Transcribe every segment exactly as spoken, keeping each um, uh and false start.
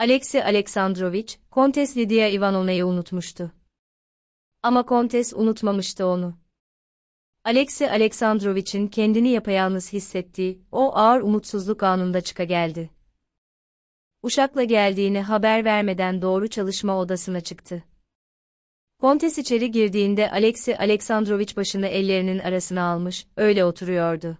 Alexey Aleksandrovich, Kontes Lidiya İvanovna'yı unutmuştu. Ama Kontes unutmamıştı onu. Alexey Aleksandrovich'in kendini yapayalnız hissettiği o ağır umutsuzluk anında çıkageldi. Uşakla geldiğini haber vermeden doğru çalışma odasına çıktı. Kontes içeri girdiğinde Alexey Aleksandrovich başını ellerinin arasına almış, öyle oturuyordu.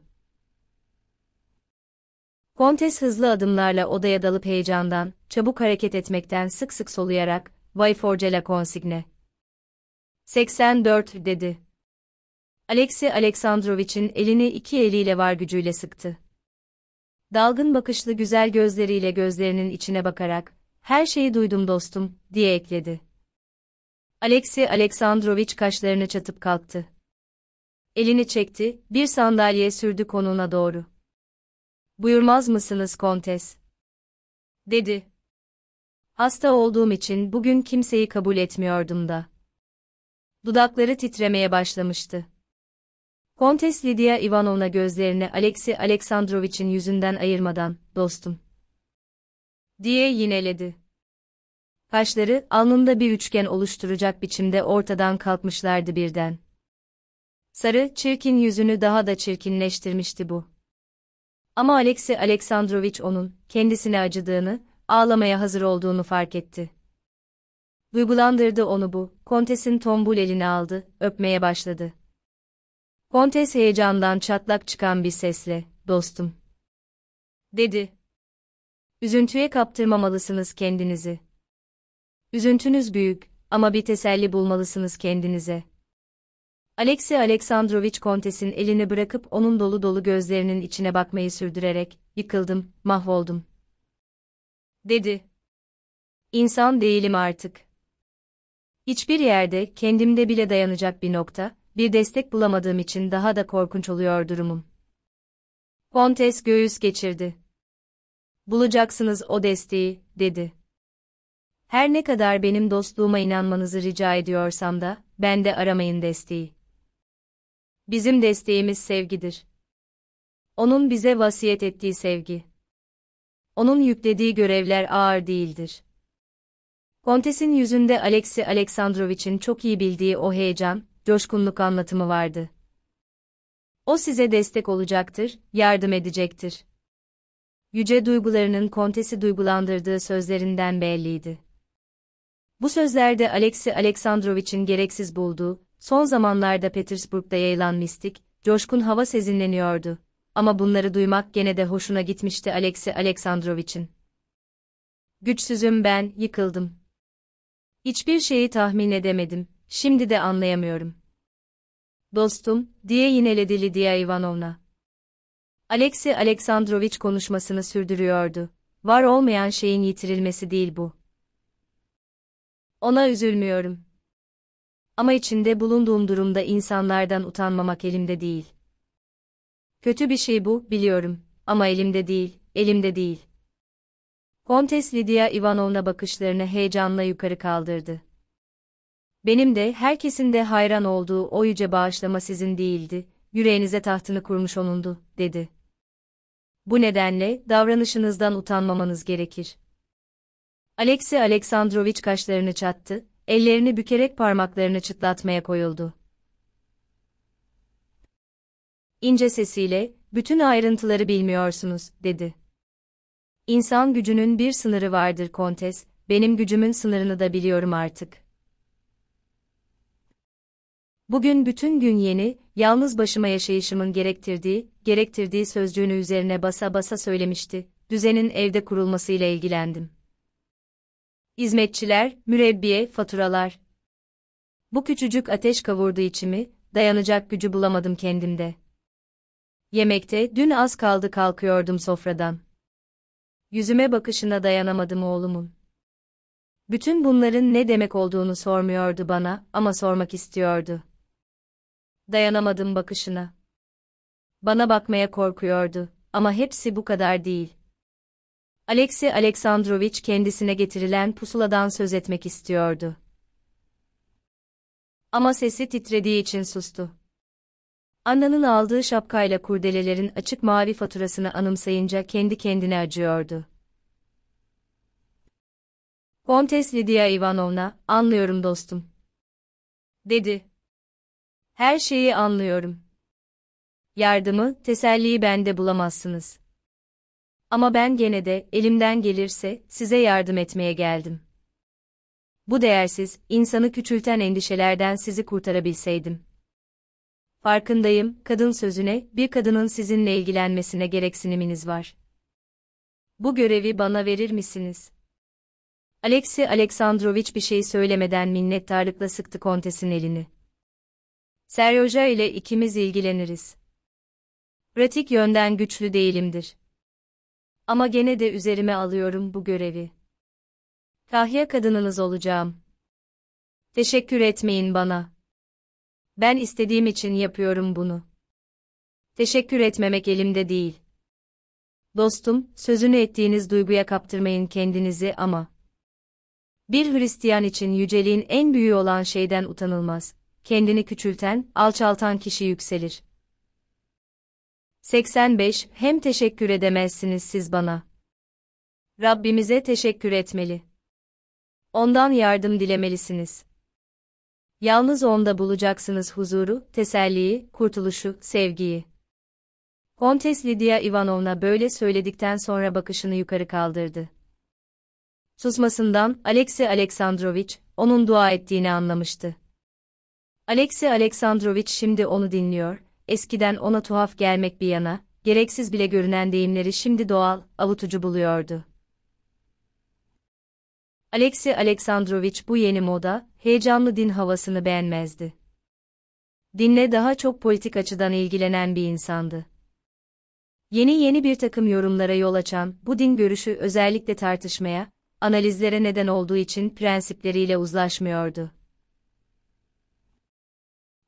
Kontes hızlı adımlarla odaya dalıp heyecandan, çabuk hareket etmekten sık sık soluyarak, "Vay force la consigne. seksen dört dedi. Alexey Aleksandrovich'in elini iki eliyle var gücüyle sıktı. Dalgın bakışlı güzel gözleriyle gözlerinin içine bakarak, "Her şeyi duydum dostum," diye ekledi. Alexey Aleksandrovich kaşlarını çatıp kalktı. Elini çekti, bir sandalyeye sürdü konuğuna doğru. "Buyurmaz mısınız Kontes?" dedi. "Hasta olduğum için bugün kimseyi kabul etmiyordum da." Dudakları titremeye başlamıştı. Kontes Lidiya İvanovna gözlerini Alexey Aleksandrovich'in yüzünden ayırmadan, "Dostum," diye yineledi. Kaşları alnında bir üçgen oluşturacak biçimde ortadan kalkmışlardı birden. Sarı, çirkin yüzünü daha da çirkinleştirmişti bu. Ama Alexey Aleksandrovich onun kendisine acıdığını, ağlamaya hazır olduğunu fark etti. Duygulandırdı onu bu. Kontes'in tombul elini aldı, öpmeye başladı. Kontes heyecandan çatlak çıkan bir sesle, "Dostum," dedi. "Üzüntüye kaptırmamalısınız kendinizi. Üzüntünüz büyük, ama bir teselli bulmalısınız kendinize." Alexey Aleksandrovich Kontes'in elini bırakıp onun dolu dolu gözlerinin içine bakmayı sürdürerek, "Yıkıldım, mahvoldum," dedi. "İnsan değilim artık. Hiçbir yerde, kendimde bile dayanacak bir nokta, bir destek bulamadığım için daha da korkunç oluyor durumum." Kontes göğüs geçirdi. "Bulacaksınız o desteği," dedi. "Her ne kadar benim dostluğuma inanmanızı rica ediyorsam da, bende aramayın desteği. Bizim desteğimiz sevgidir. Onun bize vasiyet ettiği sevgi. Onun yüklediği görevler ağır değildir." Kontes'in yüzünde Alexey Aleksandrovich'in çok iyi bildiği o heyecan, coşkunluk anlatımı vardı. "O size destek olacaktır, yardım edecektir." Yüce duygularının Kontes'i duygulandırdığı sözlerinden belliydi. Bu sözlerde Alexey Aleksandrovich'in gereksiz bulduğu, son zamanlarda Petersburg'da yayılan mistik, coşkun hava sezinleniyordu. Ama bunları duymak gene de hoşuna gitmişti Alexey Aleksandrovich'in. "Güçsüzüm ben, yıkıldım. Hiçbir şeyi tahmin edemedim, şimdi de anlayamıyorum. Dostum," diye yineledi Lidiya İvanovna. Alexey Aleksandrovich konuşmasını sürdürüyordu. "Var olmayan şeyin yitirilmesi değil bu. Ona üzülmüyorum. Ama içinde bulunduğum durumda insanlardan utanmamak elimde değil. Kötü bir şey bu, biliyorum, ama elimde değil, elimde değil." Kontes Lidiya İvanovna bakışlarını heyecanla yukarı kaldırdı. "Benim de, herkesin de hayran olduğu o yüce bağışlama sizin değildi, yüreğinize tahtını kurmuş onundu," dedi. "Bu nedenle, davranışınızdan utanmamanız gerekir." Alexey Aleksandrovich kaşlarını çattı, ellerini bükerek parmaklarını çıtlatmaya koyuldu. İnce sesiyle, "Bütün ayrıntıları bilmiyorsunuz," dedi. "İnsan gücünün bir sınırı vardır Kontes, benim gücümün sınırını da biliyorum artık. Bugün bütün gün yeni, yalnız başıma yaşayışımın gerektirdiği, gerektirdiği sözcüğünü üzerine basa basa söylemişti, düzenin evde kurulmasıyla ilgilendim. Hizmetçiler, mürebbiye, faturalar. Bu küçücük ateş kavurdu içimi, dayanacak gücü bulamadım kendimde. Yemekte dün az kaldı kalkıyordum sofradan. Yüzüme bakışına dayanamadım oğlumun. Bütün bunların ne demek olduğunu sormuyordu bana, ama sormak istiyordu. Dayanamadım bakışına. Bana bakmaya korkuyordu, ama hepsi bu kadar değil." Alexey Aleksandrovich kendisine getirilen pusuladan söz etmek istiyordu. Ama sesi titrediği için sustu. Anna'nın aldığı şapkayla kurdelelerin açık mavi faturasını anımsayınca kendi kendine acıyordu. Kontes Lidiya İvanovna, anlıyorum dostum, dedi. Her şeyi anlıyorum. Yardımı, teselliyi bende bulamazsınız. Ama ben gene de elimden gelirse size yardım etmeye geldim. Bu değersiz, insanı küçülten endişelerden sizi kurtarabilseydim. Farkındayım, kadın sözüne, bir kadının sizinle ilgilenmesine gereksiniminiz var. Bu görevi bana verir misiniz? Alexey Aleksandroviç bir şey söylemeden minnettarlıkla sıktı kontesin elini. Seryoja ile ikimiz ilgileniriz. Pratik yönden güçlü değilimdir. Ama gene de üzerime alıyorum bu görevi. Kahya kadınınız olacağım. Teşekkür etmeyin bana. Ben istediğim için yapıyorum bunu. Teşekkür etmemek elimde değil. Dostum, sözünü ettiğiniz duyguya kaptırmayın kendinizi ama. Bir Hristiyan için yüceliğin en büyüğü olan şeyden utanılmaz. Kendini küçülten, alçaltan kişi yükselir. seksen beş Hem teşekkür edemezsiniz siz bana. Rabbimize teşekkür etmeli. Ondan yardım dilemelisiniz. Yalnız onda bulacaksınız huzuru, teselliyi, kurtuluşu, sevgiyi. Kontes Lidiya İvanovna böyle söyledikten sonra bakışını yukarı kaldırdı. Susmasından Alexey Aleksandroviç, onun dua ettiğini anlamıştı. Alexey Aleksandroviç şimdi onu dinliyor, eskiden ona tuhaf gelmek bir yana, gereksiz bile görünen deyimleri şimdi doğal, avutucu buluyordu. Alexey Aleksandroviç bu yeni moda, heyecanlı din havasını beğenmezdi. Dinle daha çok politik açıdan ilgilenen bir insandı. Yeni yeni bir takım yorumlara yol açan bu din görüşü özellikle tartışmaya, analizlere neden olduğu için prensipleriyle uzlaşmıyordu.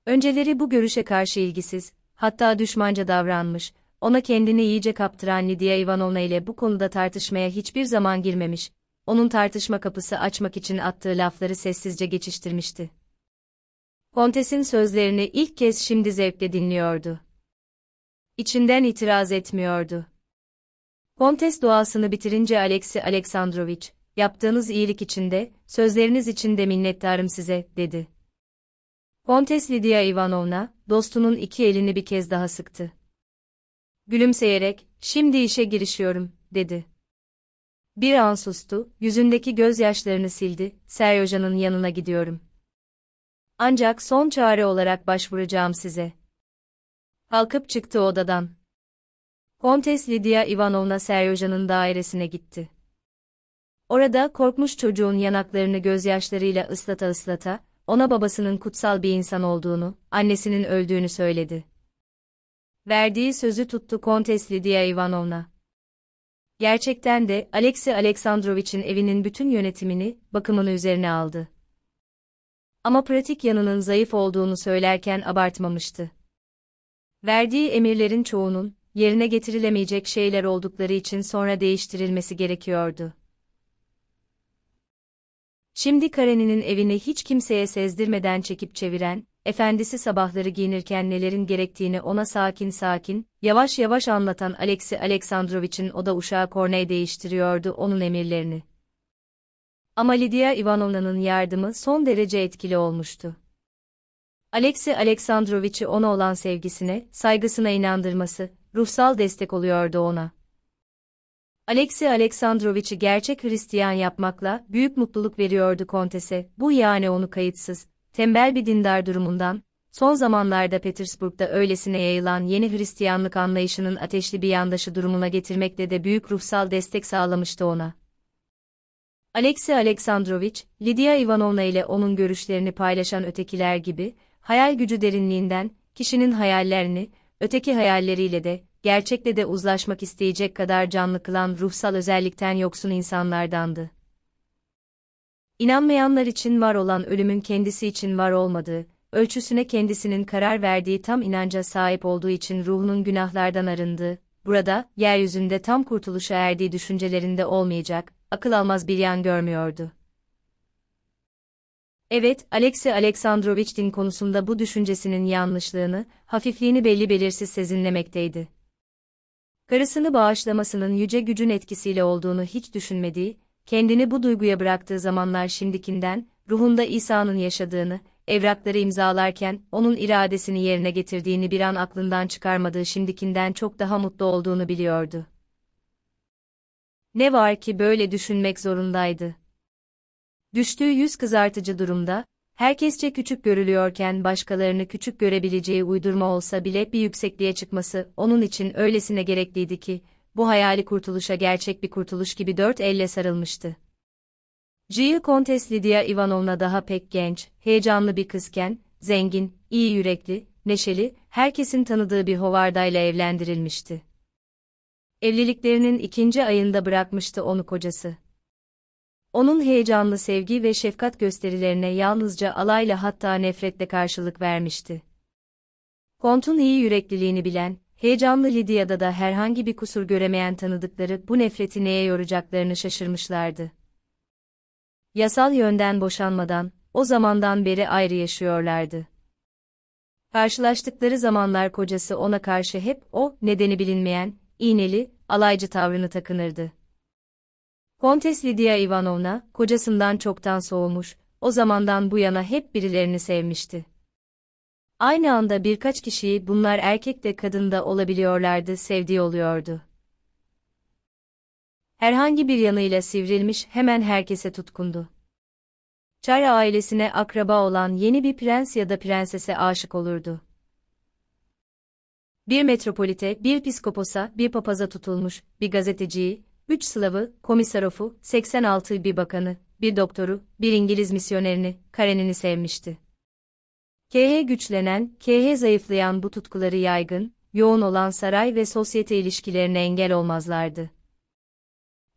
Önceleri bu görüşe karşı ilgisiz, hatta düşmanca davranmış, ona kendini iyice kaptıran Lidiya İvanovna ile bu konuda tartışmaya hiçbir zaman girmemiş, onun tartışma kapısı açmak için attığı lafları sessizce geçiştirmişti. Kontes'in sözlerini ilk kez şimdi zevkle dinliyordu. İçinden itiraz etmiyordu. Kontes duasını bitirince Alexey Aleksandroviç, "Yaptığınız iyilik için de, sözleriniz için de minnettarım size," dedi. Kontes Lidiya İvanovna, dostunun iki elini bir kez daha sıktı. Gülümseyerek, "Şimdi işe girişiyorum," dedi. Bir an sustu, yüzündeki gözyaşlarını sildi, "Seryoja'nın yanına gidiyorum. Ancak son çare olarak başvuracağım size." Kalkıp çıktı odadan. Kontes Lidiya İvanovna Seryoja'nın dairesine gitti. Orada korkmuş çocuğun yanaklarını gözyaşlarıyla ıslata ıslata, ona babasının kutsal bir insan olduğunu, annesinin öldüğünü söyledi. Verdiği sözü tuttu Kontes Lidiya İvanovna. Gerçekten de Alexey Aleksandroviç'in evinin bütün yönetimini, bakımını üzerine aldı. Ama pratik yanının zayıf olduğunu söylerken abartmamıştı. Verdiği emirlerin çoğunun, yerine getirilemeyecek şeyler oldukları için sonra değiştirilmesi gerekiyordu. Şimdi Karenin'in evini hiç kimseye sezdirmeden çekip çeviren, efendisi sabahları giyinirken nelerin gerektiğini ona sakin sakin, yavaş yavaş anlatan Alexey Aleksandroviç'in oda uşağı Korney değiştiriyordu onun emirlerini. Ama Lidiya İvanovna'nın yardımı son derece etkili olmuştu. Alexey Aleksandroviç'i ona olan sevgisine, saygısına inandırması, ruhsal destek oluyordu ona. Alexey Aleksandroviç'i gerçek Hristiyan yapmakla büyük mutluluk veriyordu kontese, bu yani onu kayıtsız, tembel bir dindar durumundan, son zamanlarda Petersburg'da öylesine yayılan yeni Hristiyanlık anlayışının ateşli bir yandaşı durumuna getirmekle de büyük ruhsal destek sağlamıştı ona. Alexey Aleksandroviç, Lidiya İvanovna ile onun görüşlerini paylaşan ötekiler gibi, hayal gücü derinliğinden, kişinin hayallerini, öteki hayalleriyle de, gerçekle de uzlaşmak isteyecek kadar canlı kılan ruhsal özellikten yoksun insanlardandı. İnanmayanlar için var olan ölümün kendisi için var olmadığı, ölçüsüne kendisinin karar verdiği tam inanca sahip olduğu için ruhunun günahlardan arındığı, burada, yeryüzünde tam kurtuluşa erdiği düşüncelerinde olmayacak, akıl almaz bir yan görmüyordu. Evet, Alexey Aleksandroviç din konusunda bu düşüncesinin yanlışlığını, hafifliğini belli belirsiz sezinlemekteydi. Karısını bağışlamasının yüce gücün etkisiyle olduğunu hiç düşünmediği, kendini bu duyguya bıraktığı zamanlar şimdikinden, ruhunda İsa'nın yaşadığını, evrakları imzalarken onun iradesini yerine getirdiğini bir an aklından çıkarmadığı şimdikinden çok daha mutlu olduğunu biliyordu. Ne var ki böyle düşünmek zorundaydı. Düştüğü yüz kızartıcı durumda, herkesçe küçük görülüyorken başkalarını küçük görebileceği uydurma olsa bile bir yüksekliğe çıkması onun için öylesine gerekliydi ki, bu hayali kurtuluşa gerçek bir kurtuluş gibi dört elle sarılmıştı. Jill Kontes Lidia Ivanovna daha pek genç, heyecanlı bir kızken, zengin, iyi yürekli, neşeli, herkesin tanıdığı bir hovardayla evlendirilmişti. Evliliklerinin ikinci ayında bırakmıştı onu kocası. Onun heyecanlı sevgi ve şefkat gösterilerine yalnızca alayla hatta nefretle karşılık vermişti. Kont'un iyi yürekliliğini bilen, heyecanlı Lidia'da da herhangi bir kusur göremeyen tanıdıkları bu nefreti neye yoracaklarını şaşırmışlardı. Yasal yönden boşanmadan, o zamandan beri ayrı yaşıyorlardı. Karşılaştıkları zamanlar kocası ona karşı hep o, nedeni bilinmeyen, iğneli, alaycı tavrını takınırdı. Kontes Lidia Ivanovna, kocasından çoktan soğumuş, o zamandan bu yana hep birilerini sevmişti. Aynı anda birkaç kişiyi, bunlar erkek de kadın da olabiliyorlardı, sevdiği oluyordu. Herhangi bir yanıyla sivrilmiş, hemen herkese tutkundu. Çar ailesine akraba olan yeni bir prens ya da prensese aşık olurdu. Bir metropolite, bir piskoposa, bir papaza tutulmuş, bir gazeteciyi, üç Slav'ı, Komisarof'u, seksen altı bir bakanı, bir doktoru, bir İngiliz misyonerini, Karenin'i sevmişti. K H güçlenen, K H zayıflayan bu tutkuları yaygın, yoğun olan saray ve sosyete ilişkilerine engel olmazlardı.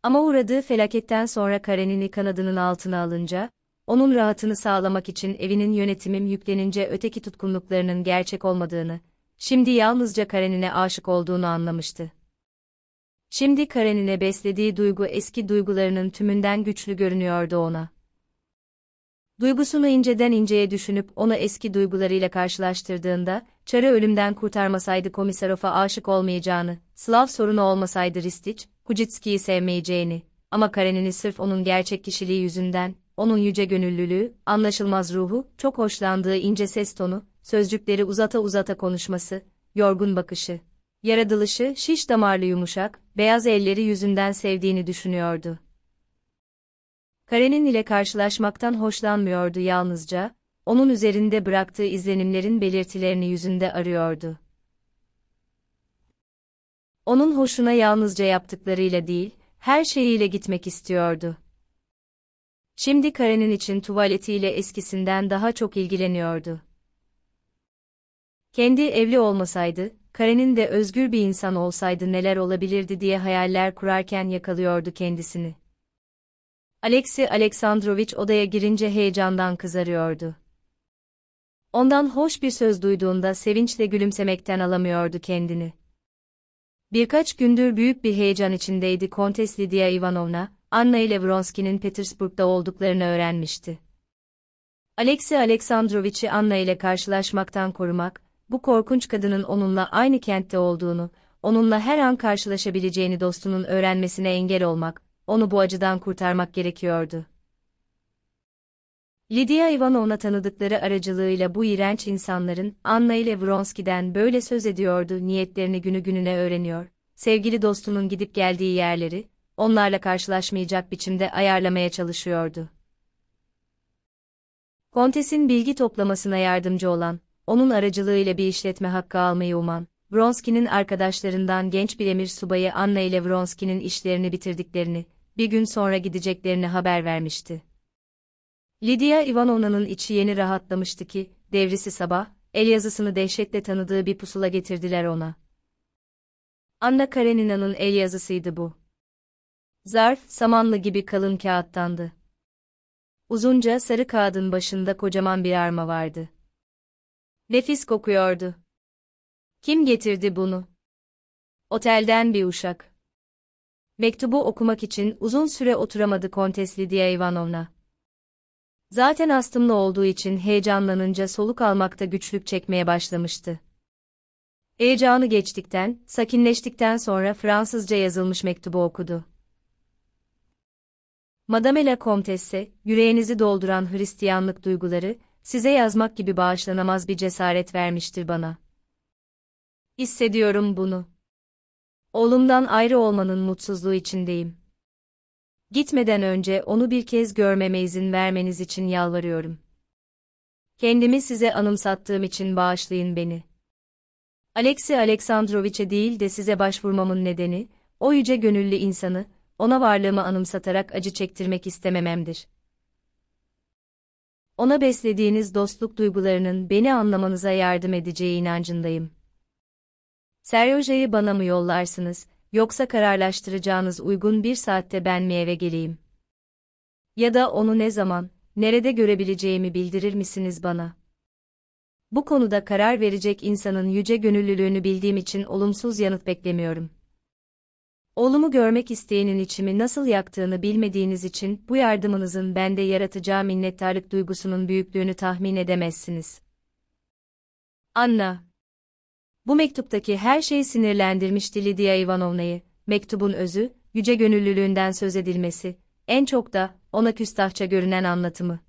Ama uğradığı felaketten sonra Karenin'i kanadının altına alınca, onun rahatını sağlamak için evinin yönetimim yüklenince öteki tutkunluklarının gerçek olmadığını, şimdi yalnızca Karenin'e aşık olduğunu anlamıştı. Şimdi Karenin'e beslediği duygu eski duygularının tümünden güçlü görünüyordu ona. Duygusunu inceden inceye düşünüp onu eski duygularıyla karşılaştırdığında, Çar'ı ölümden kurtarmasaydı Komisarof'a aşık olmayacağını, Slav sorunu olmasaydı Ristiç, Kucitski'yi sevmeyeceğini, ama Karenin'i sırf onun gerçek kişiliği yüzünden, onun yüce gönüllülüğü, anlaşılmaz ruhu, çok hoşlandığı ince ses tonu, sözcükleri uzata uzata konuşması, yorgun bakışı, yaratılışı, şiş damarlı yumuşak, beyaz elleri yüzünden sevdiğini düşünüyordu. Karenin ile karşılaşmaktan hoşlanmıyordu yalnızca, onun üzerinde bıraktığı izlenimlerin belirtilerini yüzünde arıyordu. Onun hoşuna yalnızca yaptıklarıyla değil, her şeyiyle gitmek istiyordu. Şimdi Karenin için tuvaletiyle eskisinden daha çok ilgileniyordu. Kendi evli olmasaydı, Karenin de özgür bir insan olsaydı neler olabilirdi diye hayaller kurarken yakalıyordu kendisini. Alexey Aleksandroviç odaya girince heyecandan kızarıyordu. Ondan hoş bir söz duyduğunda sevinçle gülümsemekten alamıyordu kendini. Birkaç gündür büyük bir heyecan içindeydi Kontes Lidia Ivanovna, Anna ile Vronski'nin Petersburg'da olduklarını öğrenmişti. Alexey Aleksandroviç'i Anna ile karşılaşmaktan korumak, bu korkunç kadının onunla aynı kentte olduğunu, onunla her an karşılaşabileceğini dostunun öğrenmesine engel olmak, onu bu acıdan kurtarmak gerekiyordu. Lidia Ivanovna tanıdıkları aracılığıyla bu iğrenç insanların Anna ile Vronski'den böyle söz ediyordu, niyetlerini günü gününe öğreniyor, sevgili dostunun gidip geldiği yerleri, onlarla karşılaşmayacak biçimde ayarlamaya çalışıyordu. Kontes'in bilgi toplamasına yardımcı olan, onun aracılığıyla bir işletme hakkı almayı uman, Vronski'nin arkadaşlarından genç bir emir subayı Anna ile Vronski'nin işlerini bitirdiklerini, bir gün sonra gideceklerini haber vermişti. Lidia Ivanovna'nın içi yeni rahatlamıştı ki, devrisi sabah, el yazısını dehşetle tanıdığı bir pusula getirdiler ona. Anna Karenina'nın el yazısıydı bu. Zarf, samanlı gibi kalın kağıttandı. Uzunca sarı kağıdın başında kocaman bir arma vardı. Nefis kokuyordu. Kim getirdi bunu? Otelden bir uşak. Mektubu okumak için uzun süre oturamadı Kontes Lidia Ivanovna. Zaten astımlı olduğu için heyecanlanınca soluk almakta güçlük çekmeye başlamıştı. Heyecanı geçtikten, sakinleştikten sonra Fransızca yazılmış mektubu okudu. Madame la Comtesse, yüreğinizi dolduran Hristiyanlık duyguları, size yazmak gibi bağışlanamaz bir cesaret vermiştir bana. Hissediyorum bunu. Oğlumdan ayrı olmanın mutsuzluğu içindeyim. Gitmeden önce onu bir kez görmeme izin vermeniz için yalvarıyorum. Kendimi size anımsattığım için bağışlayın beni. Alexey Aleksandroviç'e değil de size başvurmamın nedeni, o yüce gönüllü insanı, ona varlığımı anımsatarak acı çektirmek istemememdir. Ona beslediğiniz dostluk duygularının beni anlamanıza yardım edeceği inancındayım. Seryoja'yı bana mı yollarsınız, yoksa kararlaştıracağınız uygun bir saatte ben mi eve geleyim? Ya da onu ne zaman, nerede görebileceğimi bildirir misiniz bana? Bu konuda karar verecek insanın yüce gönüllülüğünü bildiğim için olumsuz yanıt beklemiyorum. Oğlumu görmek isteğinin içimi nasıl yaktığını bilmediğiniz için bu yardımınızın bende yaratacağı minnettarlık duygusunun büyüklüğünü tahmin edemezsiniz. Anna, bu mektuptaki her şey sinirlendirmişti Lidiya İvanovna'yı. Mektubun özü, yüce gönüllülüğünden söz edilmesi, en çok da ona küstahça görünen anlatımı.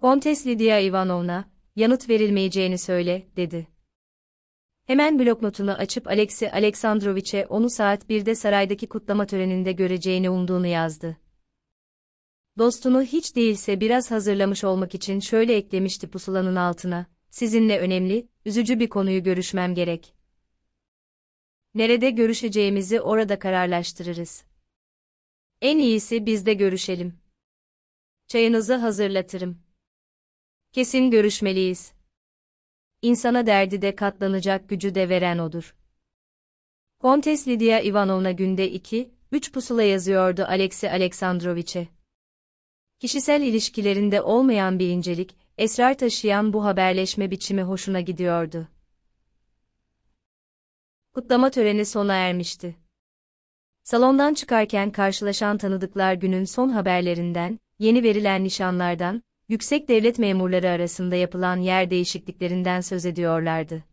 Kontes Lidiya İvanovna, yanıt verilmeyeceğini söyle, dedi. Hemen bloknotunu açıp Alexey Aleksandroviç'e onu saat birde saraydaki kutlama töreninde göreceğini umduğunu yazdı. Dostunu hiç değilse biraz hazırlamış olmak için şöyle eklemişti pusulanın altına, sizinle önemli, üzücü bir konuyu görüşmem gerek. Nerede görüşeceğimizi orada kararlaştırırız. En iyisi biz de görüşelim. Çayınızı hazırlatırım. Kesin görüşmeliyiz. İnsana derdi de katlanacak gücü de veren odur. Kontes Lidiya İvanovna günde iki üç pusula yazıyordu Alexey Aleksandroviç'e. Kişisel ilişkilerinde olmayan bir incelik, esrar taşıyan bu haberleşme biçimi hoşuna gidiyordu. Kutlama töreni sona ermişti. Salondan çıkarken karşılaşan tanıdıklar günün son haberlerinden, yeni verilen nişanlardan, yüksek devlet memurları arasında yapılan yer değişikliklerinden söz ediyorlardı.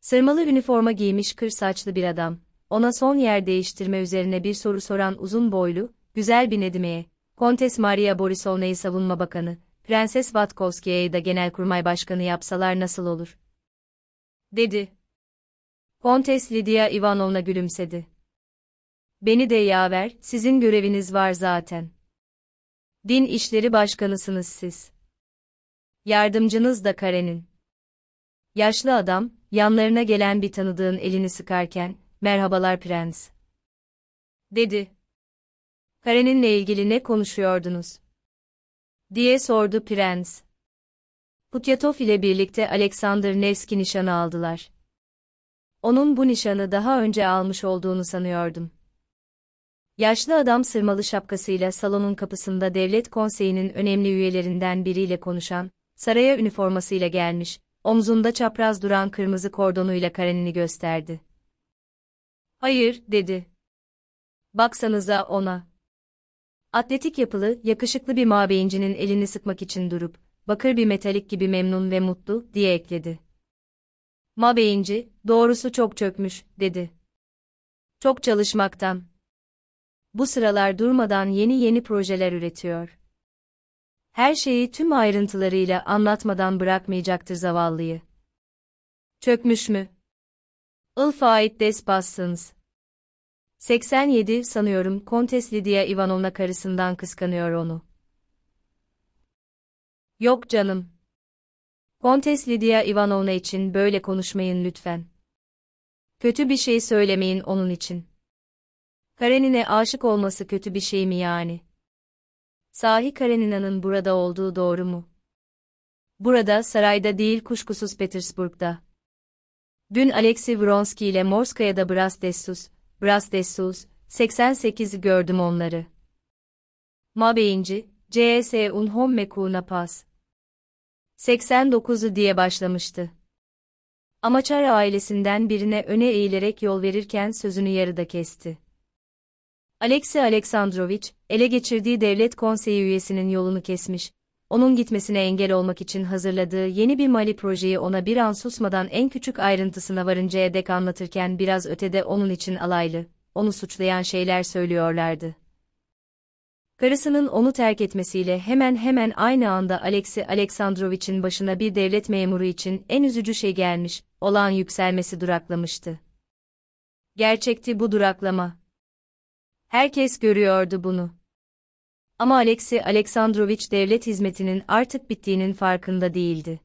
Sırmalı üniforma giymiş kır saçlı bir adam, ona son yer değiştirme üzerine bir soru soran uzun boylu, güzel bir Nedime'ye, Kontes Maria Borisovna'yı savunma bakanı, Prenses Vatkovskiya'yı da genelkurmay başkanı yapsalar nasıl olur? Dedi. Kontes Lidiya İvanovna gülümsedi. Beni de yaver, sizin göreviniz var zaten. Din İşleri Başkanısınız siz. Yardımcınız da Karen'in. Yaşlı adam, yanlarına gelen bir tanıdığın elini sıkarken, merhabalar prens, dedi. Karen'inle ilgili ne konuşuyordunuz? Diye sordu prens. Putyatov ile birlikte Alexander Nevski nişanı aldılar. Onun bu nişanı daha önce almış olduğunu sanıyordum. Yaşlı adam sırmalı şapkasıyla salonun kapısında devlet konseyinin önemli üyelerinden biriyle konuşan, saraya üniformasıyla gelmiş, omzunda çapraz duran kırmızı kordonuyla Karen'ini gösterdi. Hayır, dedi. Baksanıza ona. Atletik yapılı, yakışıklı bir mabeyincinin elini sıkmak için durup, bakır bir metalik gibi memnun ve mutlu, diye ekledi. Mabeyinci, doğrusu çok çökmüş, dedi. Çok çalışmaktan. Bu sıralar durmadan yeni yeni projeler üretiyor. Her şeyi tüm ayrıntılarıyla anlatmadan bırakmayacaktır zavallıyı. Çökmüş mü? Ilfait des Passens. seksen yedi sanıyorum. Kontes Lidiya İvanovna karısından kıskanıyor onu. Yok canım. Kontes Lidiya İvanovna için böyle konuşmayın lütfen. Kötü bir şey söylemeyin onun için. Karenin'e aşık olması kötü bir şey mi yani? Sahi Karenina'nın burada olduğu doğru mu? Burada, sarayda değil kuşkusuz Petersburg'da. Dün Alexey Vronski ile Morskaya'da Brastessus, Brastessus, seksen sekiz'i gördüm onları. Mabeyinci, C S Unhom Mekuna Pas. seksen dokuz'u diye başlamıştı. Amaçar ailesinden birine öne eğilerek yol verirken sözünü yarıda kesti. Alexey Aleksandroviç, ele geçirdiği devlet konseyi üyesinin yolunu kesmiş, onun gitmesine engel olmak için hazırladığı yeni bir mali projeyi ona bir an susmadan en küçük ayrıntısına varıncaya dek anlatırken biraz ötede onun için alaylı, onu suçlayan şeyler söylüyorlardı. Karısının onu terk etmesiyle hemen hemen aynı anda Alexey Aleksandroviç'in başına bir devlet memuru için en üzücü şey gelmiş, olağan yükselmesi duraklamıştı. Gerçekti bu duraklama. Herkes görüyordu bunu. Ama Alexey Aleksandroviç devlet hizmetinin artık bittiğinin farkında değildi.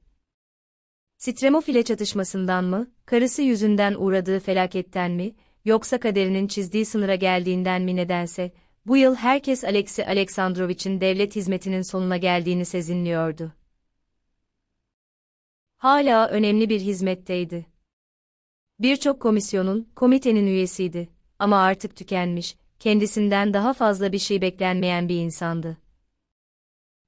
Stremov ile çatışmasından mı, karısı yüzünden uğradığı felaketten mi, yoksa kaderinin çizdiği sınıra geldiğinden mi nedense, bu yıl herkes Alexey Aleksandroviç'in devlet hizmetinin sonuna geldiğini sezinliyordu. Hala önemli bir hizmetteydi. Birçok komisyonun, komitenin üyesiydi ama artık tükenmiş, kendisinden daha fazla bir şey beklenmeyen bir insandı.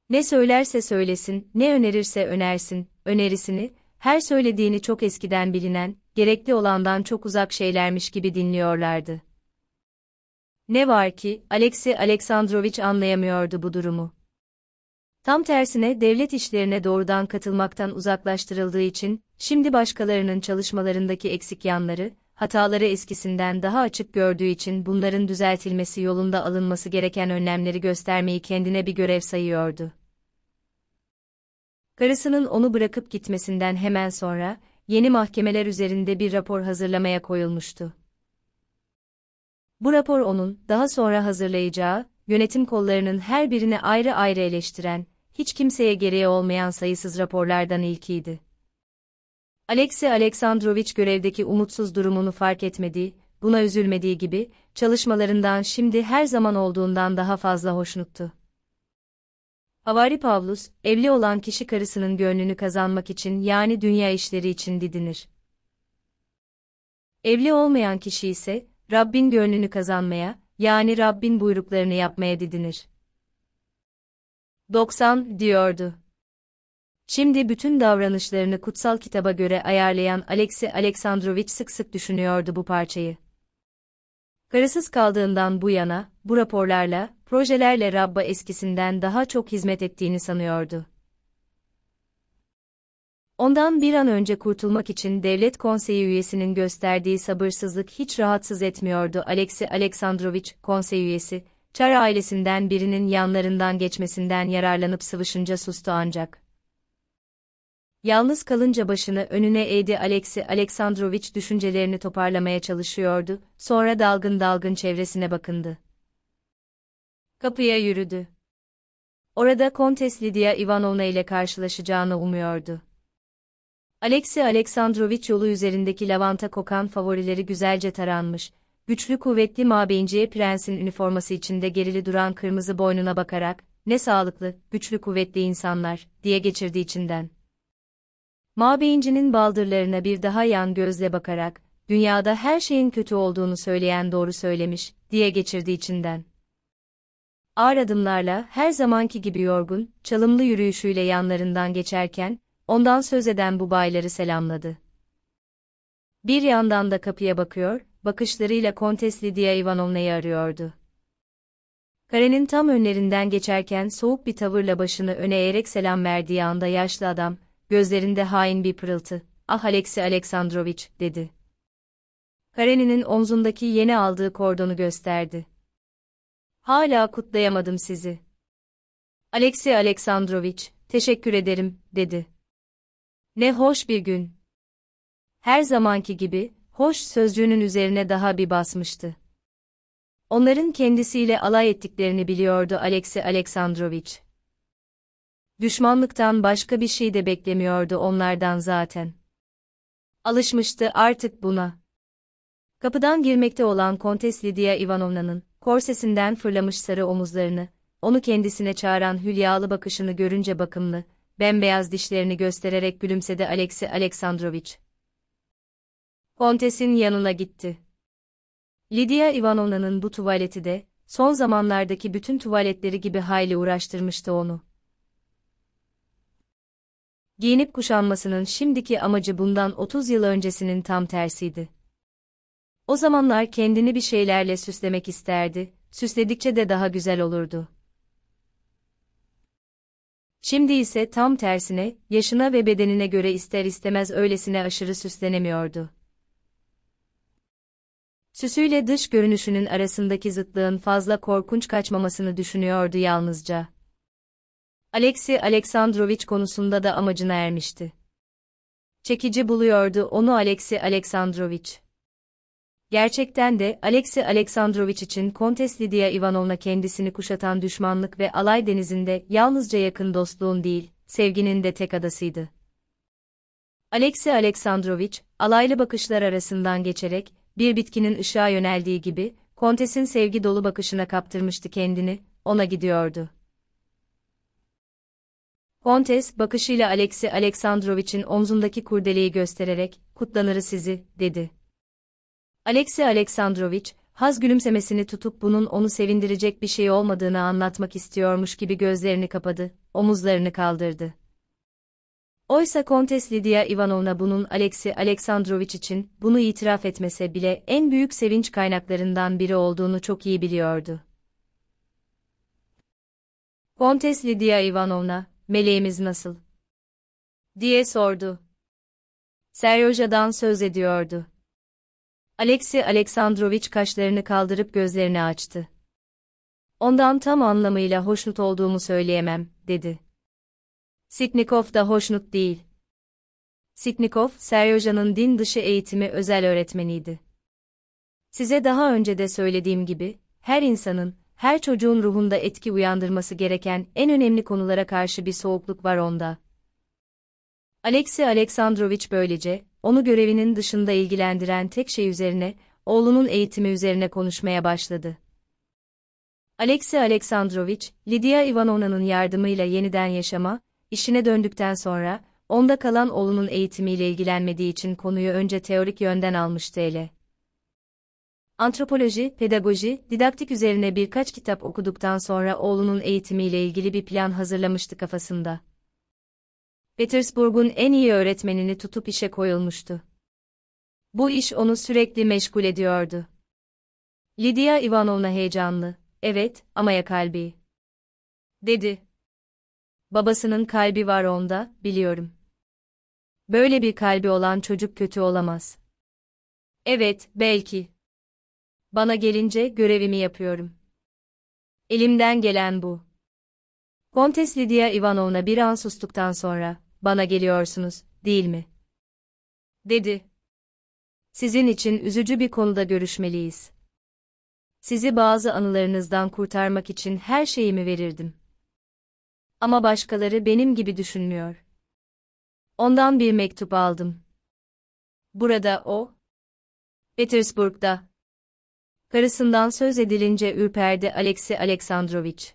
Ne söylerse söylesin, ne önerirse önersin, önerisini, her söylediğini çok eskiden bilinen, gerekli olandan çok uzak şeylermiş gibi dinliyorlardı. Ne var ki, Alexey Aleksandroviç anlayamıyordu bu durumu. Tam tersine devlet işlerine doğrudan katılmaktan uzaklaştırıldığı için, şimdi başkalarının çalışmalarındaki eksik yanları, hataları eskisinden daha açık gördüğü için bunların düzeltilmesi yolunda alınması gereken önlemleri göstermeyi kendine bir görev sayıyordu. Karısının onu bırakıp gitmesinden hemen sonra, yeni mahkemeler üzerinde bir rapor hazırlamaya koyulmuştu. Bu rapor onun, daha sonra hazırlayacağı, yönetim kollarının her birini ayrı ayrı eleştiren, hiç kimseye gereği olmayan sayısız raporlardan ilkiydi. Alexey Aleksandroviç görevdeki umutsuz durumunu fark etmediği, buna üzülmediği gibi, çalışmalarından şimdi her zaman olduğundan daha fazla hoşnuttu. Havari Pavlus, evli olan kişi karısının gönlünü kazanmak için yani dünya işleri için didinir. Evli olmayan kişi ise, Rabbin gönlünü kazanmaya, yani Rabbin buyruklarını yapmaya didinir. doksan diyordu. Şimdi bütün davranışlarını kutsal kitaba göre ayarlayan Alexey Aleksandroviç sık sık düşünüyordu bu parçayı. Karısız kaldığından bu yana, bu raporlarla, projelerle Rabb'a eskisinden daha çok hizmet ettiğini sanıyordu. Ondan bir an önce kurtulmak için devlet konseyi üyesinin gösterdiği sabırsızlık hiç rahatsız etmiyordu Alexey Aleksandroviç, konsey üyesi, Çar ailesinden birinin yanlarından geçmesinden yararlanıp sıvışınca sustu ancak. Yalnız kalınca başını önüne eğdi Alexey Aleksandroviç düşüncelerini toparlamaya çalışıyordu, sonra dalgın dalgın çevresine bakındı. Kapıya yürüdü. Orada Kontes Lidiya İvanovna ile karşılaşacağını umuyordu. Alexey Aleksandroviç yolu üzerindeki lavanta kokan favorileri güzelce taranmış, güçlü kuvvetli mabeyinciye prensin üniforması içinde gerili duran kırmızı boynuna bakarak, "Ne sağlıklı, güçlü kuvvetli insanlar," diye geçirdi içinden. Mabeyincinin baldırlarına bir daha yan gözle bakarak, "Dünyada her şeyin kötü olduğunu söyleyen doğru söylemiş," diye geçirdi içinden. Ağır adımlarla, her zamanki gibi yorgun, çalımlı yürüyüşüyle yanlarından geçerken, ondan söz eden bu bayları selamladı. Bir yandan da kapıya bakıyor, bakışlarıyla Kontes Lidiya İvanovna'yı arıyordu. Karenin tam önlerinden geçerken soğuk bir tavırla başını öne eğerek selam verdiği anda yaşlı adam, gözlerinde hain bir pırıltı, "Ah Alexey Aleksandroviç," dedi. Karenin'in omzundaki yeni aldığı kordonu gösterdi. "Hala kutlayamadım sizi." "Alexey Aleksandroviç, teşekkür ederim," dedi. "Ne hoş bir gün." Her zamanki gibi, hoş sözcüğünün üzerine daha bir basmıştı. Onların kendisiyle alay ettiklerini biliyordu Alexey Aleksandroviç. Düşmanlıktan başka bir şey de beklemiyordu onlardan zaten. Alışmıştı artık buna. Kapıdan girmekte olan Kontes Lidiya İvanovna'nın, korsesinden fırlamış sarı omuzlarını, onu kendisine çağıran hülyalı bakışını görünce bakımlı, bembeyaz dişlerini göstererek gülümsedi Alexey Aleksandroviç. Kontes'in yanına gitti. Lidiya İvanovna'nın bu tuvaleti de, son zamanlardaki bütün tuvaletleri gibi hayli uğraştırmıştı onu. Giyinip kuşanmasının şimdiki amacı bundan otuz yıl öncesinin tam tersiydi. O zamanlar kendini bir şeylerle süslemek isterdi, süsledikçe de daha güzel olurdu. Şimdi ise tam tersine, yaşına ve bedenine göre ister istemez öylesine aşırı süslenemiyordu. Süsüyle dış görünüşünün arasındaki zıtlığın fazla korkunç kaçmamasını düşünüyordu yalnızca. Alexey Aleksandrovich konusunda da amacına ermişti. Çekici buluyordu onu Alexey Aleksandrovich. Gerçekten de Alexey Aleksandrovich için Kontes Lidiya Ivanovna kendisini kuşatan düşmanlık ve alay denizinde yalnızca yakın dostluğun değil, sevginin de tek adasıydı. Alexey Aleksandrovich, alaylı bakışlar arasından geçerek, bir bitkinin ışığa yöneldiği gibi, Kontes'in sevgi dolu bakışına kaptırmıştı kendini, ona gidiyordu. Kontes, bakışıyla Alexey Aleksandrovich'in omzundaki kurdeleyi göstererek, "Kutlanırız sizi," dedi. Alexey Aleksandrovich, haz gülümsemesini tutup bunun onu sevindirecek bir şey olmadığını anlatmak istiyormuş gibi gözlerini kapadı, omuzlarını kaldırdı. Oysa Kontes Lidiya Ivanovna bunun Alexey Aleksandrovich için bunu itiraf etmese bile en büyük sevinç kaynaklarından biri olduğunu çok iyi biliyordu. Kontes Lidiya Ivanovna, "Meleğimiz nasıl?" diye sordu. Seryoja'dan söz ediyordu. Alexey Aleksandrovich kaşlarını kaldırıp gözlerini açtı. "Ondan tam anlamıyla hoşnut olduğumu söyleyemem," dedi. "Sitnikov da hoşnut değil. Sitnikov, Seryoja'nın din dışı eğitimi özel öğretmeniydi. Size daha önce de söylediğim gibi, her insanın, her çocuğun ruhunda etki uyandırması gereken en önemli konulara karşı bir soğukluk var onda." Alexey Aleksandrovich böylece, onu görevinin dışında ilgilendiren tek şey üzerine, oğlunun eğitimi üzerine konuşmaya başladı. Alexey Aleksandrovich, Lidiya Ivanovna'nın yardımıyla yeniden yaşama, işine döndükten sonra, onda kalan oğlunun eğitimiyle ilgilenmediği için konuyu önce teorik yönden almıştı ele. Antropoloji, pedagoji, didaktik üzerine birkaç kitap okuduktan sonra oğlunun eğitimiyle ilgili bir plan hazırlamıştı kafasında. Petersburg'un en iyi öğretmenini tutup işe koyulmuştu. Bu iş onu sürekli meşgul ediyordu. Lidiya Ivanovna heyecanlı, "Evet, ama ya kalbi?" dedi. "Babasının kalbi var onda, biliyorum. Böyle bir kalbi olan çocuk kötü olamaz." "Evet, belki. Bana gelince görevimi yapıyorum. Elimden gelen bu." Kontes Lidiya Ivanovna bir an sustuktan sonra, "Bana geliyorsunuz, değil mi?" dedi. "Sizin için üzücü bir konuda görüşmeliyiz. Sizi bazı anılarınızdan kurtarmak için her şeyimi verirdim. Ama başkaları benim gibi düşünmüyor. Ondan bir mektup aldım. Burada o, Petersburg'da." Karısından söz edilince ürperdi Alexey Aleksandrovich.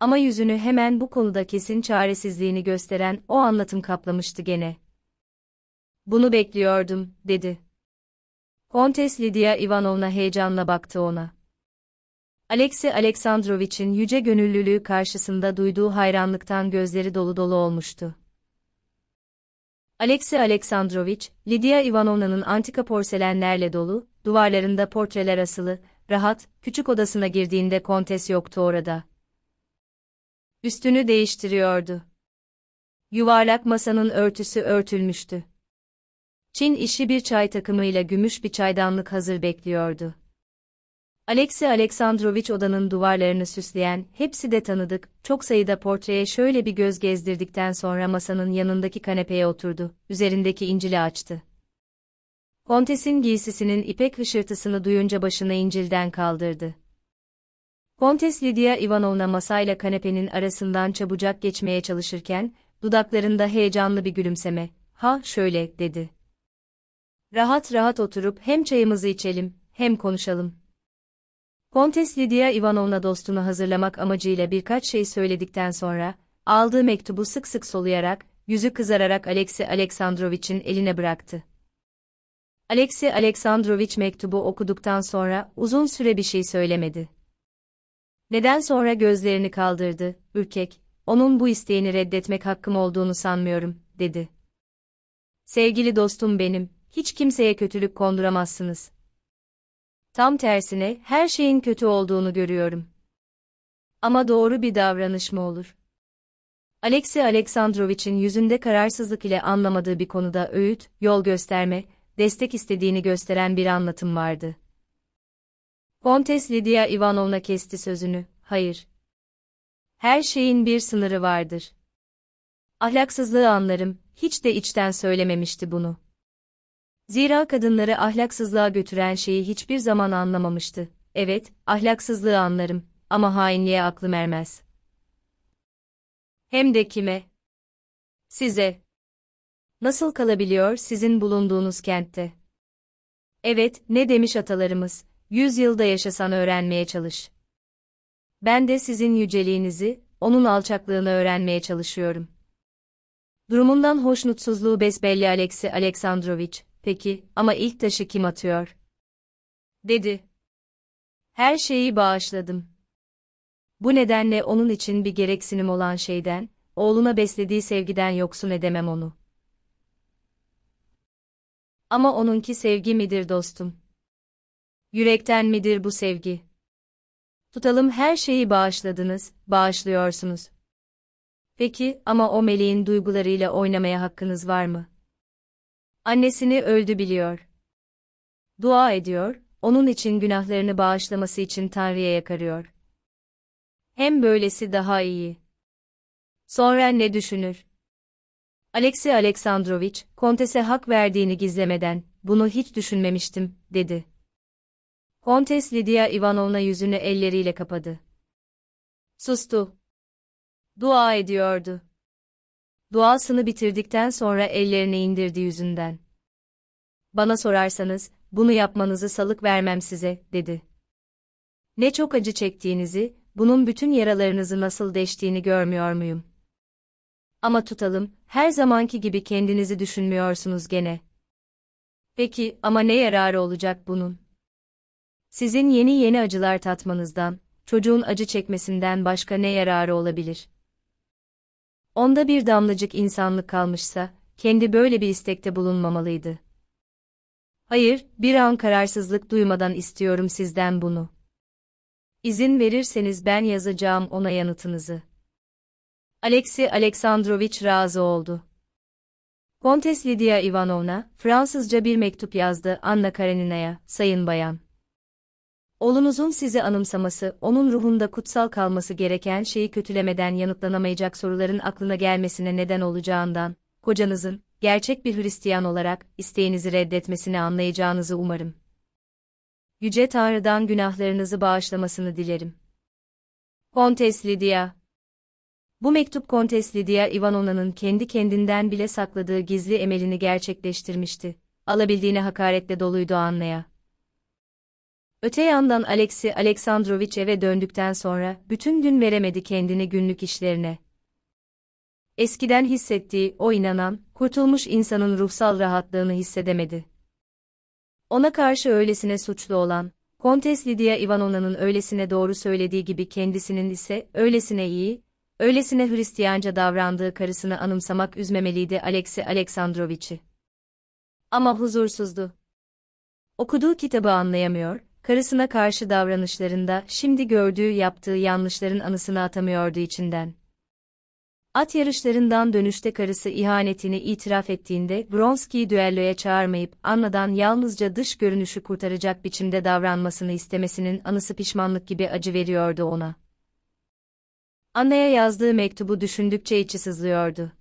Ama yüzünü hemen bu konuda kesin çaresizliğini gösteren o anlatım kaplamıştı gene. "Bunu bekliyordum," dedi. Kontes Lidiya Ivanovna heyecanla baktı ona. Alexey Aleksandrovich'in yüce gönüllülüğü karşısında duyduğu hayranlıktan gözleri dolu dolu olmuştu. Alexey Aleksandrovich, Lidiya Ivanovna'nın antika porselenlerle dolu, duvarlarında portreler asılı, rahat, küçük odasına girdiğinde kontes yoktu orada. Üstünü değiştiriyordu. Yuvarlak masanın örtüsü örtülmüştü. Çin işi bir çay takımıyla gümüş bir çaydanlık hazır bekliyordu. Alexey Aleksandrovich odanın duvarlarını süsleyen, hepsi de tanıdık, çok sayıda portreye şöyle bir göz gezdirdikten sonra masanın yanındaki kanepeye oturdu, üzerindeki İncil'i açtı. Kontes'in giysisinin ipek hışırtısını duyunca başını İncil'den kaldırdı. Kontes Lidiya Ivanovna masayla kanepenin arasından çabucak geçmeye çalışırken, dudaklarında heyecanlı bir gülümseme, "Ha, şöyle," dedi. "Rahat rahat oturup hem çayımızı içelim, hem konuşalım." Kontes Lidiya Ivanovna dostunu hazırlamak amacıyla birkaç şey söyledikten sonra, aldığı mektubu sık sık soluyarak, yüzü kızararak Alexey Aleksandrovich'in eline bıraktı. Alexey Aleksandrovich mektubu okuduktan sonra uzun süre bir şey söylemedi. Neden sonra gözlerini kaldırdı, ürkek, "Onun bu isteğini reddetmek hakkım olduğunu sanmıyorum," dedi. "Sevgili dostum benim, hiç kimseye kötülük konduramazsınız. Tam tersine her şeyin kötü olduğunu görüyorum. Ama doğru bir davranış mı olur?" Alexey Aleksandrovich'in yüzünde kararsızlık ile anlamadığı bir konuda öğüt, yol gösterme, destek istediğini gösteren bir anlatım vardı. Kontes Lidiya İvanovna kesti sözünü, "Hayır. Her şeyin bir sınırı vardır. Ahlaksızlığı anlarım." Hiç de içten söylememişti bunu. Zira kadınları ahlaksızlığa götüren şeyi hiçbir zaman anlamamıştı. "Evet, ahlaksızlığı anlarım ama hainliğe aklım ermez. Hem de kime? Size. Nasıl kalabiliyor sizin bulunduğunuz kentte? Evet, ne demiş atalarımız, yüz yılda yaşasan öğrenmeye çalış. Ben de sizin yüceliğinizi, onun alçaklığını öğrenmeye çalışıyorum." Durumundan hoşnutsuzluğu besbelli Alexey Aleksandroviç, "Peki, ama ilk taşı kim atıyor?" dedi. "Her şeyi bağışladım." Bu nedenle onun için bir gereksinim olan şeyden, oğluna beslediği sevgiden yoksun edemem onu. Ama onunki sevgi midir dostum? Yürekten midir bu sevgi? Tutalım her şeyi bağışladınız, bağışlıyorsunuz. Peki, ama o meleğin duygularıyla oynamaya hakkınız var mı? Annesini öldü biliyor. Dua ediyor, onun için günahlarını bağışlaması için Tanrı'ya yakarıyor. Hem böylesi daha iyi. Sonra ne düşünür? Alexey Aleksandroviç, Kontes'e hak verdiğini gizlemeden, "Bunu hiç düşünmemiştim," dedi. Kontes Lidiya İvanovna yüzünü elleriyle kapadı. Sustu. Dua ediyordu. Duasını bitirdikten sonra ellerini indirdi yüzünden. "Bana sorarsanız, bunu yapmanızı salık vermem size," dedi. "Ne çok acı çektiğinizi, bunun bütün yaralarınızı nasıl deştiğini görmüyor muyum? Ama tutalım, her zamanki gibi kendinizi düşünmüyorsunuz gene. Peki, ama ne yararı olacak bunun? Sizin yeni yeni acılar tatmanızdan, çocuğun acı çekmesinden başka ne yararı olabilir? Onda bir damlacık insanlık kalmışsa, kendi böyle bir istekte bulunmamalıydı. Hayır, bir an kararsızlık duymadan istiyorum sizden bunu. İzin verirseniz ben yazacağım ona yanıtınızı." Alexey Aleksandroviç razı oldu. Kontes Lidiya İvanovna, Fransızca bir mektup yazdı Anna Karenina'ya, "Sayın bayan. Oğlunuzun sizi anımsaması, onun ruhunda kutsal kalması gereken şeyi kötülemeden yanıtlanamayacak soruların aklına gelmesine neden olacağından, kocanızın, gerçek bir Hristiyan olarak, isteğinizi reddetmesini anlayacağınızı umarım. Yüce Tanrı'dan günahlarınızı bağışlamasını dilerim. Kontes Lidiya." Bu mektup Kontes Lidiya İvanovna'nın kendi kendinden bile sakladığı gizli emelini gerçekleştirmişti. Alabildiğine hakaretle doluydu Anna'ya. Öte yandan Alexey Aleksandroviç eve döndükten sonra bütün gün veremedi kendini günlük işlerine. Eskiden hissettiği o inanan, kurtulmuş insanın ruhsal rahatlığını hissedemedi. Ona karşı öylesine suçlu olan, Kontes Lidiya İvanovna'nın öylesine doğru söylediği gibi kendisinin ise öylesine iyi, öylesine Hristiyanca davrandığı karısını anımsamak üzmemeliydi Alexey Aleksandroviç'i. Ama huzursuzdu. Okuduğu kitabı anlayamıyor, karısına karşı davranışlarında şimdi gördüğü yaptığı yanlışların anısını atamıyordu içinden. At yarışlarından dönüşte karısı ihanetini itiraf ettiğinde Vronski'yi düelloya çağırmayıp Anna'dan yalnızca dış görünüşü kurtaracak biçimde davranmasını istemesinin anısı pişmanlık gibi acı veriyordu ona. Anna'ya yazdığı mektubu düşündükçe içi sızlıyordu.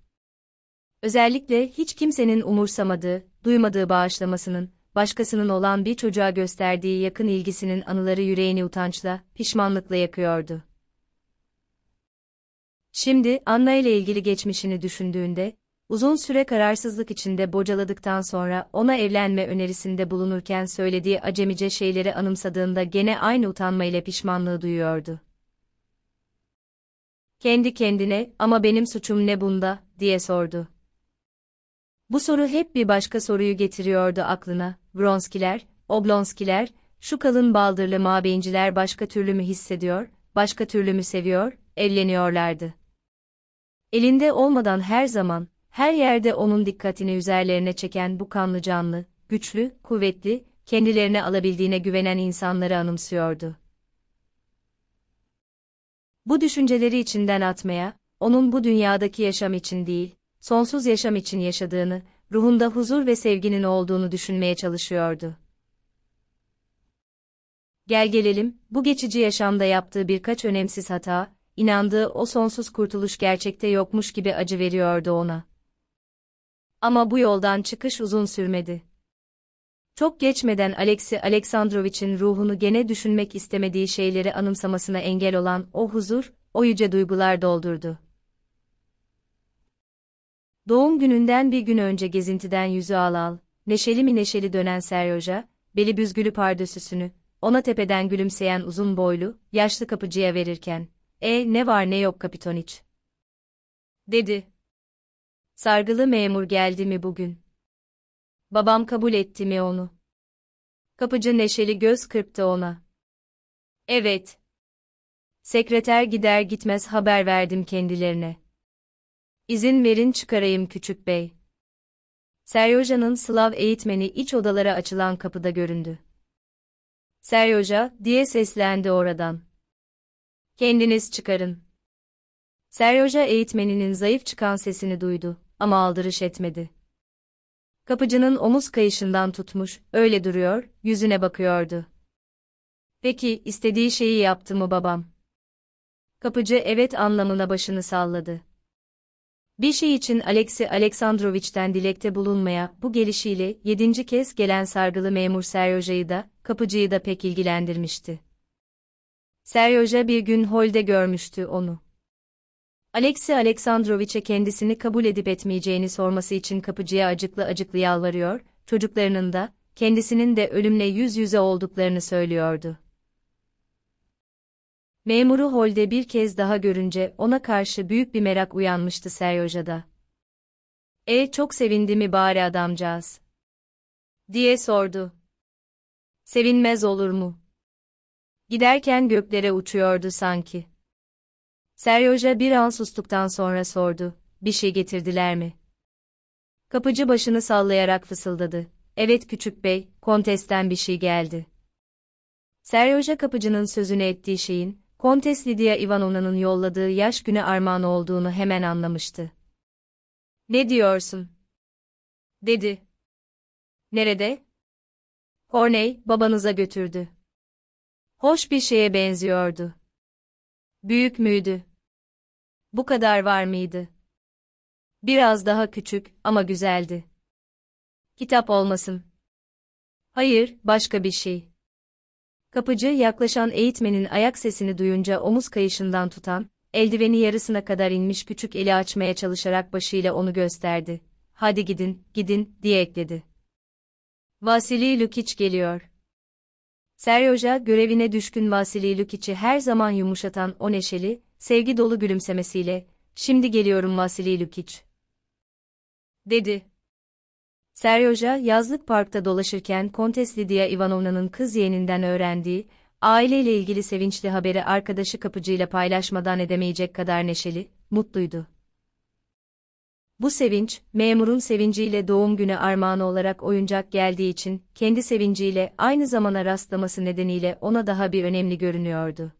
Özellikle hiç kimsenin umursamadığı, duymadığı bağışlamasının, başkasının olan bir çocuğa gösterdiği yakın ilgisinin anıları yüreğini utançla, pişmanlıkla yakıyordu. Şimdi Anna ile ilgili geçmişini düşündüğünde, uzun süre kararsızlık içinde bocaladıktan sonra ona evlenme önerisinde bulunurken söylediği acemice şeyleri anımsadığında gene aynı utanma ile pişmanlığı duyuyordu. Kendi kendine, "Ama benim suçum ne bunda?" diye sordu. Bu soru hep bir başka soruyu getiriyordu aklına. Vronskiler, Oblonskiler, şu kalın baldırlı mabeyinciler başka türlü mü hissediyor, başka türlü mü seviyor, evleniyorlardı. Elinde olmadan her zaman, her yerde onun dikkatini üzerlerine çeken bu kanlı canlı, güçlü, kuvvetli, kendilerine alabildiğine güvenen insanları anımsıyordu. Bu düşünceleri içinden atmaya, onun bu dünyadaki yaşam için değil, sonsuz yaşam için yaşadığını, ruhunda huzur ve sevginin olduğunu düşünmeye çalışıyordu. Gel gelelim, bu geçici yaşamda yaptığı birkaç önemsiz hata, inandığı o sonsuz kurtuluş gerçekte yokmuş gibi acı veriyordu ona. Ama bu yoldan çıkış uzun sürmedi. Çok geçmeden Alexey Aleksandroviç'in ruhunu gene düşünmek istemediği şeyleri anımsamasına engel olan o huzur, o yüce duygular doldurdu. Doğum gününden bir gün önce gezintiden yüzü al al, neşeli mi neşeli dönen Seryoja, beli büzgülü pardösüsünü, ona tepeden gülümseyen uzun boylu, yaşlı kapıcıya verirken, "E, ne var ne yok Kapitoniç?" dedi. "Sargılı memur geldi mi bugün? Babam kabul etti mi onu?" Kapıcı neşeli göz kırptı ona. "Evet. Sekreter gider gitmez haber verdim kendilerine. İzin verin çıkarayım küçük bey." Seryoja'nın Slav eğitmeni iç odalara açılan kapıda göründü. "Seryoja," diye seslendi oradan. "Kendiniz çıkarın." Seryoja eğitmeninin zayıf çıkan sesini duydu ama aldırış etmedi. Kapıcının omuz kayışından tutmuş, öyle duruyor, yüzüne bakıyordu. "Peki, istediği şeyi yaptı mı babam?" Kapıcı evet anlamına başını salladı. Bir şey için Alexey Aleksandroviç'ten dilekte bulunmaya, bu gelişiyle yedinci kez gelen sargılı memur Seryoja'yı da, kapıcıyı da pek ilgilendirmişti. Seryoja bir gün holde görmüştü onu. Alexey Aleksandroviç'e kendisini kabul edip etmeyeceğini sorması için kapıcıya acıklı acıklı yalvarıyor, çocuklarının da, kendisinin de ölümle yüz yüze olduklarını söylüyordu. Memuru holde bir kez daha görünce ona karşı büyük bir merak uyanmıştı Seryoja'da. "E, çok sevindi mi bari adamcağız?" diye sordu. "Sevinmez olur mu? Giderken göklere uçuyordu sanki." Seryoja bir an sustuktan sonra sordu, "Bir şey getirdiler mi?" Kapıcı başını sallayarak fısıldadı, "Evet küçük bey, kontesten bir şey geldi." Seryoja kapıcının sözünü ettiği şeyin, Kontes Lidiya İvanovna'nın yolladığı yaş günü armağan olduğunu hemen anlamıştı. "Ne diyorsun?" dedi. "Nerede?" "Korney, babanıza götürdü. Hoş bir şeye benziyordu." "Büyük müydü? Bu kadar var mıydı?" "Biraz daha küçük ama güzeldi." "Kitap olmasın?" "Hayır, başka bir şey." Kapıcı yaklaşan eğitmenin ayak sesini duyunca omuz kayışından tutan, eldiveni yarısına kadar inmiş küçük eli açmaya çalışarak başıyla onu gösterdi. "Hadi gidin, gidin," diye ekledi. "Vasili Lukiç geliyor." Seryoja görevine düşkün Vasili Lukiç'i her zaman yumuşatan o neşeli, sevgi dolu gülümsemesiyle, "Şimdi geliyorum Vasili Lukiç," dedi. Seryoja yazlık parkta dolaşırken Kontes Lidiya İvanovna'nın kız yeğeninden öğrendiği, aileyle ilgili sevinçli haberi arkadaşı kapıcıyla paylaşmadan edemeyecek kadar neşeli, mutluydu. Bu sevinç, memurun sevinciyle doğum günü armağanı olarak oyuncak geldiği için, kendi sevinciyle aynı zamana rastlaması nedeniyle ona daha bir önemli görünüyordu.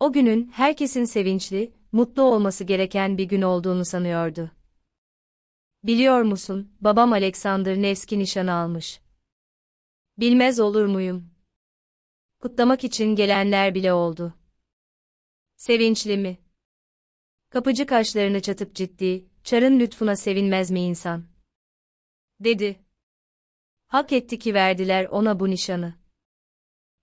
O günün herkesin sevinçli, mutlu olması gereken bir gün olduğunu sanıyordu. "Biliyor musun, babam Alexander Nevski nişanı almış." "Bilmez olur muyum? Kutlamak için gelenler bile oldu." "Sevinçli mi?" Kapıcı kaşlarını çatıp ciddi, "Çar'ın lütfuna sevinmez mi insan?" dedi. "Hak etti ki verdiler ona bu nişanı."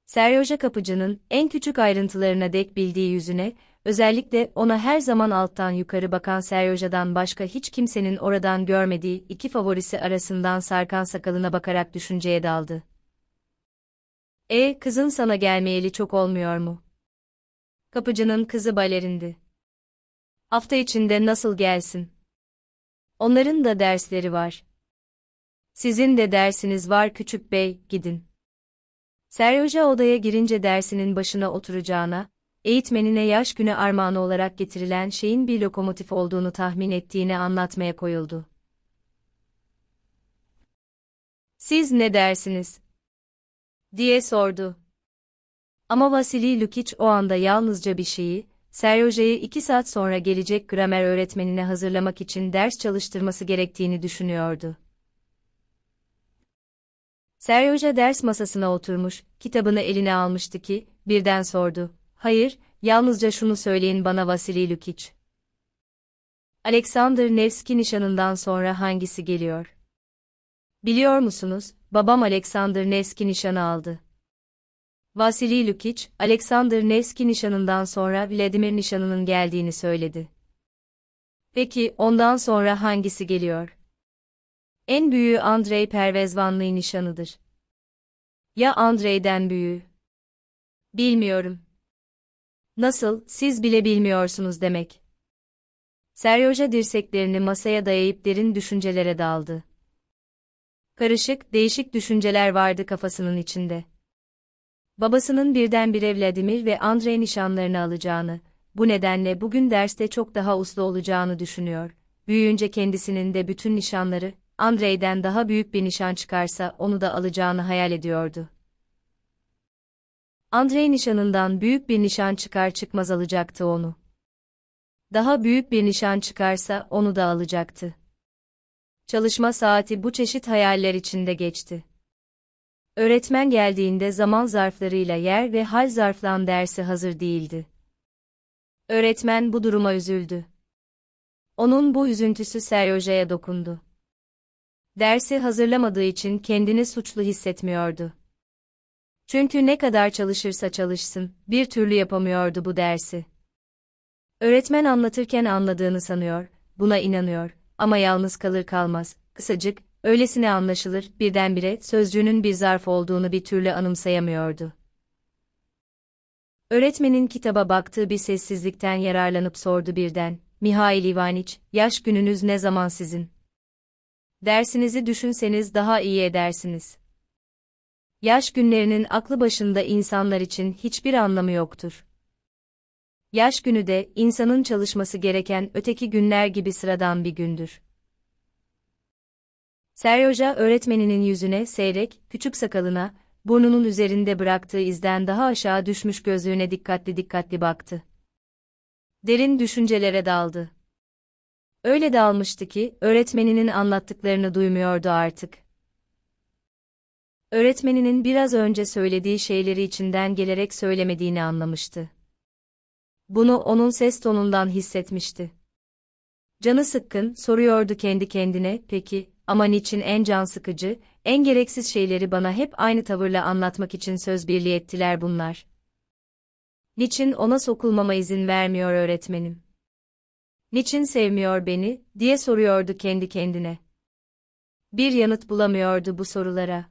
Seryoja kapıcının en küçük ayrıntılarına dek bildiği yüzüne, özellikle ona her zaman alttan yukarı bakan Seryoja'dan başka hiç kimsenin oradan görmediği iki favorisi arasından sarkan sakalına bakarak düşünceye daldı. "E, kızın sana gelmeyeli çok olmuyor mu?" Kapıcının kızı balerindi. "Hafta içinde nasıl gelsin? Onların da dersleri var." "Sizin de dersiniz var küçük bey, gidin." Seryoja odaya girince dersinin başına oturacağına, eğitmenine yaş günü armağanı olarak getirilen şeyin bir lokomotif olduğunu tahmin ettiğini anlatmaya koyuldu. "Siz ne dersiniz?" diye sordu. Ama Vasili Lukiç o anda yalnızca bir şeyi, Seryoje'yi iki saat sonra gelecek gramer öğretmenine hazırlamak için ders çalıştırması gerektiğini düşünüyordu. Seryoje ders masasına oturmuş, kitabını eline almıştı ki, birden sordu. "Hayır, yalnızca şunu söyleyin bana Vasili Lukiç. Alexander Nevski nişanından sonra hangisi geliyor? Biliyor musunuz, babam Alexander Nevski nişanı aldı. Vasili Lukiç, Alexander Nevski nişanından sonra Vladimir nişanının geldiğini söyledi. Peki, ondan sonra hangisi geliyor? En büyüğü Andrei Pervezvanlı'nın nişanıdır. Ya Andrei'den büyüğü? Bilmiyorum. Nasıl, siz bile bilmiyorsunuz demek." Seryoje dirseklerini masaya dayayıp derin düşüncelere daldı. Karışık, değişik düşünceler vardı kafasının içinde. Babasının birdenbire Vladimir ve Andrei nişanlarını alacağını, bu nedenle bugün derste çok daha uslu olacağını düşünüyor. Büyüyünce kendisinin de bütün nişanları, Andrei'den daha büyük bir nişan çıkarsa onu da alacağını hayal ediyordu. Andrei nişanından büyük bir nişan çıkar çıkmaz alacaktı onu. Daha büyük bir nişan çıkarsa onu da alacaktı. Çalışma saati bu çeşit hayaller içinde geçti. Öğretmen geldiğinde zaman zarflarıyla yer ve hal zarflan dersi hazır değildi. Öğretmen bu duruma üzüldü. Onun bu üzüntüsü Seryoje'ye dokundu. Dersi hazırlamadığı için kendini suçlu hissetmiyordu. Çünkü ne kadar çalışırsa çalışsın, bir türlü yapamıyordu bu dersi. Öğretmen anlatırken anladığını sanıyor, buna inanıyor ama yalnız kalır kalmaz, kısacık, öylesine anlaşılır, birdenbire sözcüğünün bir zarf olduğunu bir türlü anımsayamıyordu. Öğretmenin kitaba baktığı bir sessizlikten yararlanıp sordu birden, "Mihail İvaniç, yaş gününüz ne zaman sizin? Dersinizi düşünseniz daha iyi edersiniz. Yaş günlerinin aklı başında insanlar için hiçbir anlamı yoktur. Yaş günü de insanın çalışması gereken öteki günler gibi sıradan bir gündür." Seryoje öğretmeninin yüzüne, seyrek, küçük sakalına, burnunun üzerinde bıraktığı izden daha aşağı düşmüş gözlüğüne dikkatli dikkatli baktı. Derin düşüncelere daldı. Öyle dalmıştı ki öğretmeninin anlattıklarını duymuyordu artık. Öğretmeninin biraz önce söylediği şeyleri içinden gelerek söylemediğini anlamıştı. Bunu onun ses tonundan hissetmişti. Canı sıkkın, soruyordu kendi kendine, "Peki, ama niçin en can sıkıcı, en gereksiz şeyleri bana hep aynı tavırla anlatmak için söz birliği ettiler bunlar? Niçin ona sokulmama izin vermiyor öğretmenim? Niçin sevmiyor beni?" diye soruyordu kendi kendine. Bir yanıt bulamıyordu bu sorulara.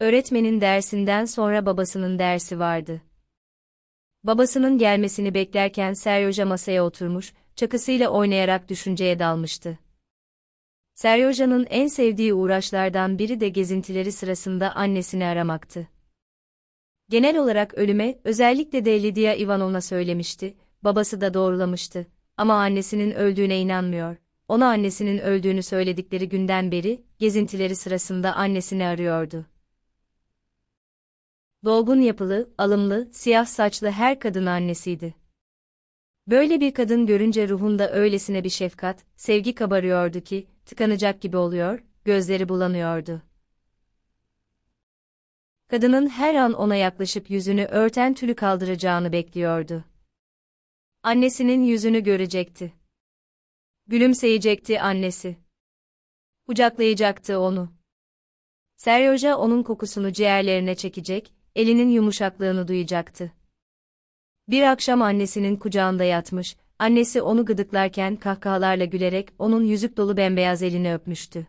Öğretmenin dersinden sonra babasının dersi vardı. Babasının gelmesini beklerken Seryoje masaya oturmuş, çakısıyla oynayarak düşünceye dalmıştı. Seryoje'nin en sevdiği uğraşlardan biri de gezintileri sırasında annesini aramaktı. Genel olarak ölüme, özellikle de Lidiya İvanovna söylemişti, babası da doğrulamıştı. Ama annesinin öldüğüne inanmıyor. Ona annesinin öldüğünü söyledikleri günden beri, gezintileri sırasında annesini arıyordu. Dolgun yapılı, alımlı, siyah saçlı her kadın annesiydi. Böyle bir kadın görünce ruhunda öylesine bir şefkat, sevgi kabarıyordu ki, tıkanacak gibi oluyor, gözleri bulanıyordu. Kadının her an ona yaklaşıp yüzünü örten tülü kaldıracağını bekliyordu. Annesinin yüzünü görecekti. Gülümseyecekti annesi. Kucaklayacaktı onu. Seryoje onun kokusunu ciğerlerine çekecek, elinin yumuşaklığını duyacaktı. Bir akşam annesinin kucağında yatmış, annesi onu gıdıklarken kahkahalarla gülerek onun yüzük dolu bembeyaz elini öpmüştü.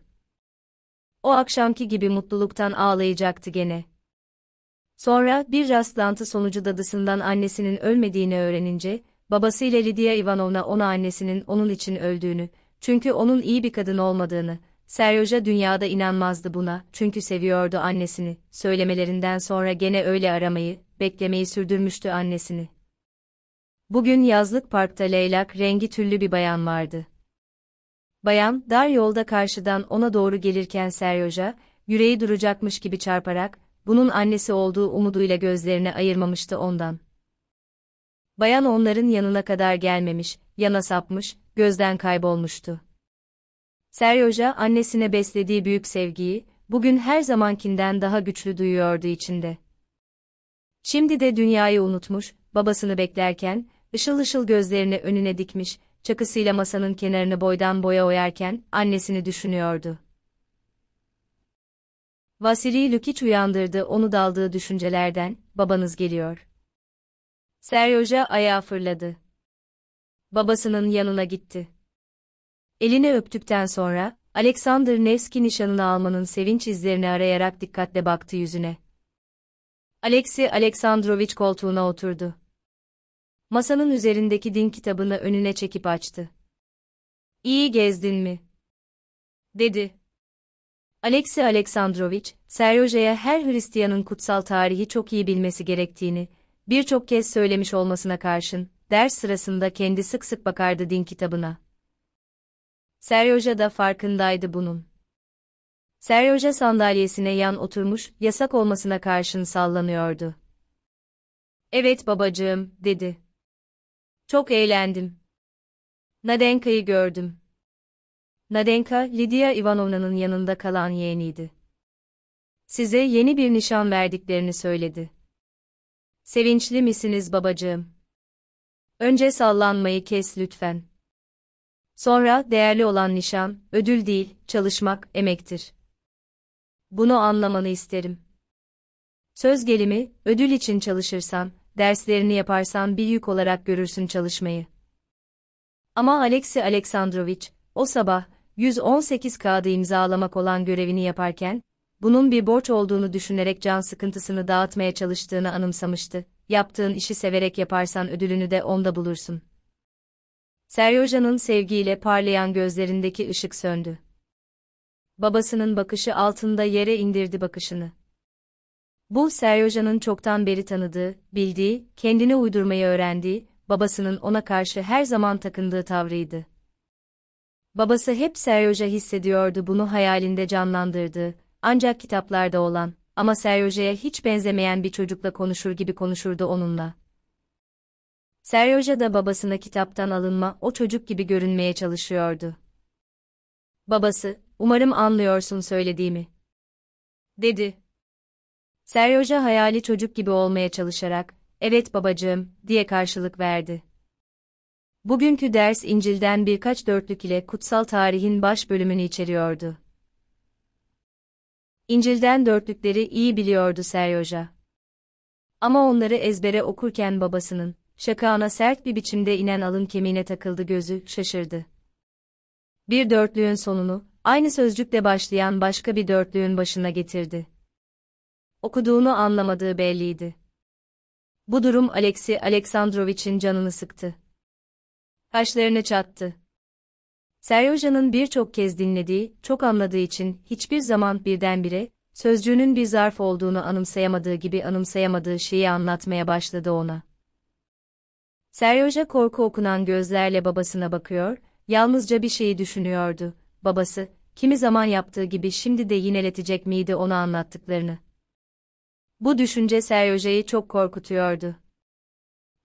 O akşamki gibi mutluluktan ağlayacaktı gene. Sonra bir rastlantı sonucu dadısından annesinin ölmediğini öğrenince, babasıyla Lidiya İvanovna ona annesinin onun için öldüğünü, çünkü onun iyi bir kadın olmadığını, Seryoje dünyada inanmazdı buna, çünkü seviyordu annesini, söylemelerinden sonra gene öyle aramayı, beklemeyi sürdürmüştü annesini. Bugün yazlık parkta leylak rengi tüllü bir bayan vardı. Bayan, dar yolda karşıdan ona doğru gelirken Seryoje, yüreği duracakmış gibi çarparak, bunun annesi olduğu umuduyla gözlerini ayırmamıştı ondan. Bayan onların yanına kadar gelmemiş, yana sapmış, gözden kaybolmuştu. Seryoja annesine beslediği büyük sevgiyi, bugün her zamankinden daha güçlü duyuyordu içinde. Şimdi de dünyayı unutmuş, babasını beklerken, ışıl ışıl gözlerini önüne dikmiş, çakısıyla masanın kenarını boydan boya oyarken, annesini düşünüyordu. Vasili Lukiç uyandırdı onu daldığı düşüncelerden, "Babanız geliyor." Seryoja ayağa fırladı. Babasının yanına gitti. Eline öptükten sonra, Alexander Nevski nişanını almanın sevinç izlerini arayarak dikkatle baktı yüzüne. Alexey Aleksandroviç koltuğuna oturdu. Masanın üzerindeki din kitabını önüne çekip açtı. "İyi gezdin mi?" dedi. Alexey Aleksandroviç, Seryoja'ya her Hristiyanın kutsal tarihi çok iyi bilmesi gerektiğini, birçok kez söylemiş olmasına karşın, ders sırasında kendi sık sık bakardı din kitabına. Seryoja da farkındaydı bunun. Seryoja sandalyesine yan oturmuş, yasak olmasına karşın sallanıyordu. "Evet babacığım," dedi. "Çok eğlendim. Nadenka'yı gördüm." Nadenka, Lidya İvanovna'nın yanında kalan yeğeniydi. "Size yeni bir nişan verdiklerini söyledi." "Sevinçli misiniz babacığım? Önce sallanmayı kes lütfen. Sonra değerli olan nişan, ödül değil, çalışmak, emektir. Bunu anlamanı isterim. Söz gelimi, ödül için çalışırsan, derslerini yaparsan bir yük olarak görürsün çalışmayı." Ama Alexey Aleksandroviç, o sabah, yüz on sekiz kağıdı imzalamak olan görevini yaparken, bunun bir borç olduğunu düşünerek can sıkıntısını dağıtmaya çalıştığını anımsamıştı. "Yaptığın işi severek yaparsan ödülünü de onda bulursun." Seryoja'nın sevgiyle parlayan gözlerindeki ışık söndü. Babasının bakışı altında yere indirdi bakışını. Bu Seryoja'nın çoktan beri tanıdığı, bildiği, kendine uydurmayı öğrendiği, babasının ona karşı her zaman takındığı tavrıydı. Babası hep Seryoja hissediyordu bunu hayalinde canlandırdığı, ancak kitaplarda olan, ama Seryoja'ya hiç benzemeyen bir çocukla konuşur gibi konuşurdu onunla. Seryoja da babasına kitaptan alınma o çocuk gibi görünmeye çalışıyordu. "Babası, umarım anlıyorsun söylediğimi," dedi. Seryoja hayali çocuk gibi olmaya çalışarak, "Evet babacığım," diye karşılık verdi. Bugünkü ders İncil'den birkaç dörtlük ile kutsal tarihin baş bölümünü içeriyordu. İncil'den dörtlükleri iyi biliyordu Seryoja. Ama onları ezbere okurken babasının, şakağına sert bir biçimde inen alın kemiğine takıldı gözü, şaşırdı. Bir dörtlüğün sonunu, aynı sözcükle başlayan başka bir dörtlüğün başına getirdi. Okuduğunu anlamadığı belliydi. Bu durum Alexey Aleksandroviç'in canını sıktı. Kaşlarını çattı. Seryoja'nın birçok kez dinlediği, çok anladığı için hiçbir zaman birdenbire, sözcüğünün bir zarf olduğunu anımsayamadığı gibi anımsayamadığı şeyi anlatmaya başladı ona. Seryoja korku okunan gözlerle babasına bakıyor, yalnızca bir şeyi düşünüyordu. Babası, kimi zaman yaptığı gibi şimdi de yineletecek miydi ona anlattıklarını? Bu düşünce Seryoja'yı çok korkutuyordu.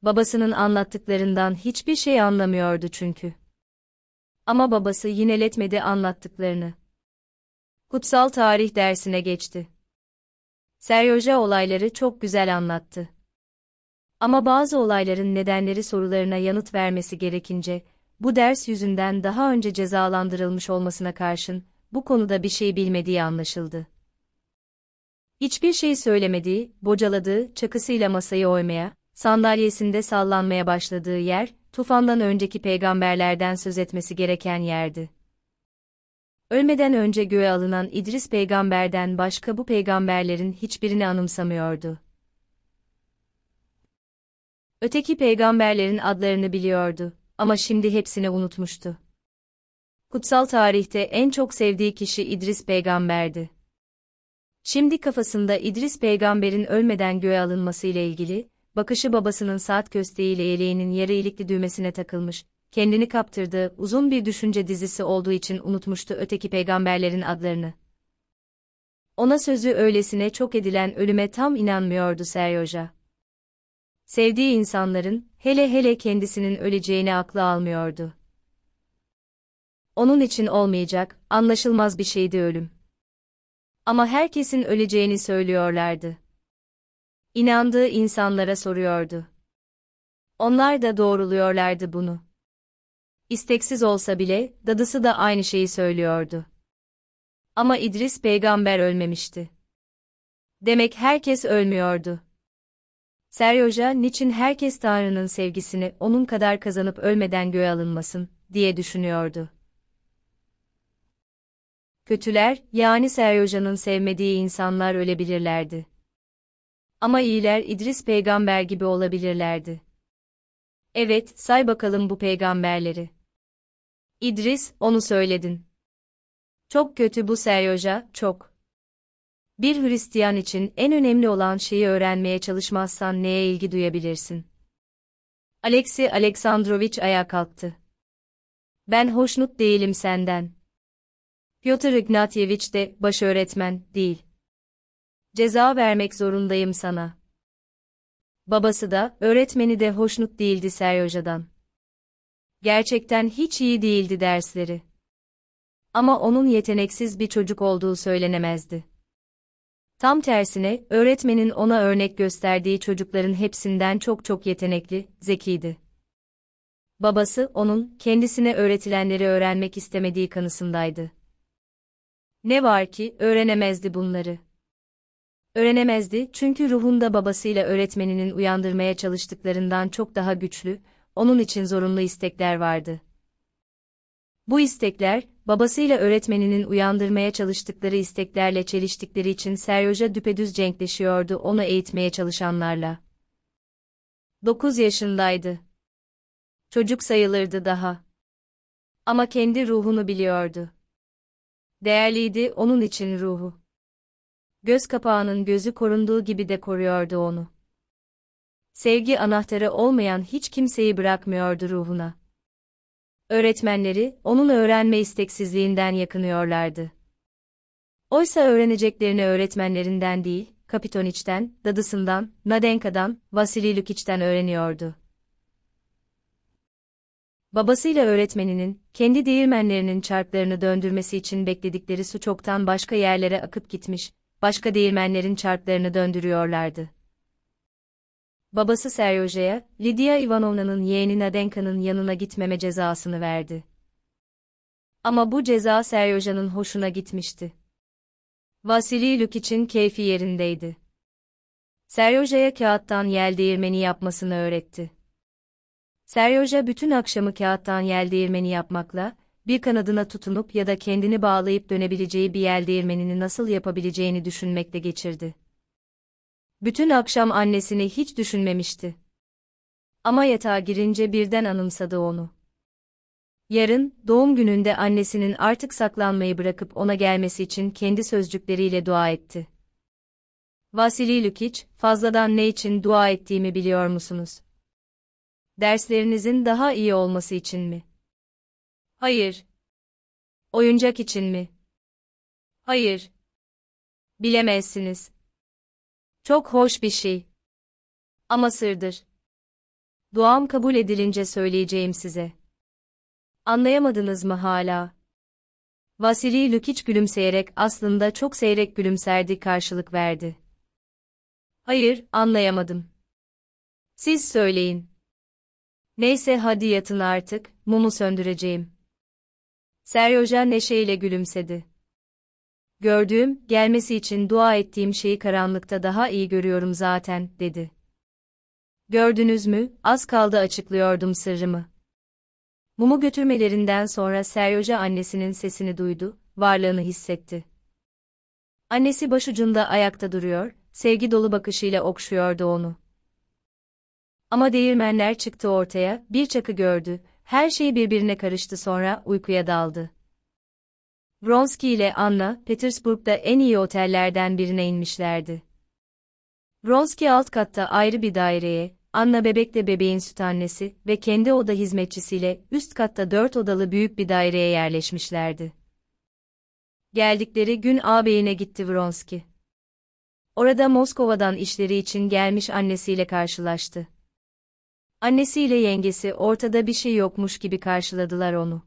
Babasının anlattıklarından hiçbir şey anlamıyordu çünkü. Ama babası yineletmedi anlattıklarını. Kutsal tarih dersine geçti. Seryoja olayları çok güzel anlattı. Ama bazı olayların nedenleri sorularına yanıt vermesi gerekince, bu ders yüzünden daha önce cezalandırılmış olmasına karşın, bu konuda bir şey bilmediği anlaşıldı. Hiçbir şey söylemediği, bocaladığı, çakısıyla masayı oymaya, sandalyesinde sallanmaya başladığı yer, tufandan önceki peygamberlerden söz etmesi gereken yerdi. Ölmeden önce göğe alınan İdris peygamberden başka bu peygamberlerin hiçbirini anımsamıyordu. Öteki peygamberlerin adlarını biliyordu ama şimdi hepsini unutmuştu. Kutsal tarihte en çok sevdiği kişi İdris peygamberdi. Şimdi kafasında İdris peygamberin ölmeden göğe alınması ile ilgili, bakışı babasının saat kösteğiyle yeleğinin yarı ilikli düğmesine takılmış, kendini kaptırdığı uzun bir düşünce dizisi olduğu için unutmuştu öteki peygamberlerin adlarını. Ona sözü öylesine çok edilen ölüme tam inanmıyordu Seryoja. sevdiği insanların, hele hele kendisinin öleceğini aklı almıyordu. Onun için olmayacak, anlaşılmaz bir şeydi ölüm. Ama herkesin öleceğini söylüyorlardı. İnandığı insanlara soruyordu. Onlar da doğruluyorlardı bunu. İsteksiz olsa bile, dadısı da aynı şeyi söylüyordu. Ama İdris peygamber ölmemişti. Demek herkes ölmüyordu. Seryoja, niçin herkes Tanrı'nın sevgisini onun kadar kazanıp ölmeden göğe alınmasın, diye düşünüyordu. Kötüler, yani Seryoja'nın sevmediği insanlar ölebilirlerdi. Ama iyiler İdris peygamber gibi olabilirlerdi. Evet, say bakalım bu peygamberleri. İdris, onu söyledin. Çok kötü bu Seryoja, çok. Bir Hristiyan için en önemli olan şeyi öğrenmeye çalışmazsan neye ilgi duyabilirsin? Alexey Aleksandrovich ayağa kalktı. Ben hoşnut değilim senden. Piotr Ignatyevich de başöğretmen değil. Ceza vermek zorundayım sana. Babası da, öğretmeni de hoşnut değildi Seryoja'dan. Gerçekten hiç iyi değildi dersleri. Ama onun yeteneksiz bir çocuk olduğu söylenemezdi. Tam tersine, öğretmenin ona örnek gösterdiği çocukların hepsinden çok çok yetenekli, zekiydi. Babası, onun, kendisine öğretilenleri öğrenmek istemediği kanısındaydı. Ne var ki, öğrenemezdi bunları. Öğrenemezdi çünkü ruhunda babasıyla öğretmeninin uyandırmaya çalıştıklarından çok daha güçlü, onun için zorunlu istekler vardı. Bu istekler, babasıyla öğretmeninin uyandırmaya çalıştıkları isteklerle çeliştikleri için Seryoja düpedüz cenkleşiyordu onu eğitmeye çalışanlarla. Dokuz yaşındaydı. Çocuk sayılırdı daha. Ama kendi ruhunu biliyordu. Değerliydi onun için ruhu. Göz kapağının gözü korunduğu gibi de koruyordu onu. Sevgi anahtarı olmayan hiç kimseyi bırakmıyordu ruhuna. Öğretmenleri, onun öğrenme isteksizliğinden yakınıyorlardı. Oysa öğreneceklerini öğretmenlerinden değil, Kapitoniç'ten, dadısından, Nadenka'dan, Vasili Lukiç'ten öğreniyordu. Babasıyla öğretmeninin, kendi değirmenlerinin çarklarını döndürmesi için bekledikleri su çoktan başka yerlere akıp gitmiş, başka değirmenlerin çarklarını döndürüyorlardı. Babası Seryoja'ya, Lidya Ivanovna'nın yeğeni Nadenka'nın yanına gitmeme cezasını verdi. Ama bu ceza Seryoja'nın hoşuna gitmişti. Vasili Lukiç'in keyfi yerindeydi. Seryoja'ya kağıttan yel değirmeni yapmasını öğretti. Seryoja bütün akşamı kağıttan yel değirmeni yapmakla, bir kanadına tutunup ya da kendini bağlayıp dönebileceği bir yel değirmenini nasıl yapabileceğini düşünmekle geçirdi. Bütün akşam annesini hiç düşünmemişti. Ama yatağa girince birden anımsadı onu. Yarın, doğum gününde annesinin artık saklanmayı bırakıp ona gelmesi için kendi sözcükleriyle dua etti. Vasili Lukiç, fazladan ne için dua ettiğimi biliyor musunuz? Derslerinizin daha iyi olması için mi? Hayır. Oyuncak için mi? Hayır. Bilemezsiniz. Çok hoş bir şey. Ama sırdır. Duam kabul edilince söyleyeceğim size. Anlayamadınız mı hala? Vasili Lukiç gülümseyerek aslında çok seyrek gülümserdi karşılık verdi. Hayır, anlayamadım. Siz söyleyin. Neyse hadi yatın artık, mumu söndüreceğim. Seryoja neşeyle gülümsedi. Gördüğüm, gelmesi için dua ettiğim şeyi karanlıkta daha iyi görüyorum zaten, dedi. Gördünüz mü, az kaldı açıklıyordum sırrımı. Mumu götürmelerinden sonra Seryoja annesinin sesini duydu, varlığını hissetti. Annesi başucunda ayakta duruyor, sevgi dolu bakışıyla okşuyordu onu. Ama değirmenler çıktı ortaya, bir çakı gördü, her şey birbirine karıştı sonra uykuya daldı. Vronski ile Anna, Petersburg'da en iyi otellerden birine inmişlerdi. Vronski alt katta ayrı bir daireye, Anna bebekle bebeğin süt annesi ve kendi oda hizmetçisiyle üst katta dört odalı büyük bir daireye yerleşmişlerdi. Geldikleri gün ağabeyine gitti Vronski. Orada Moskova'dan işleri için gelmiş annesiyle karşılaştı. Annesiyle yengesi ortada bir şey yokmuş gibi karşıladılar onu.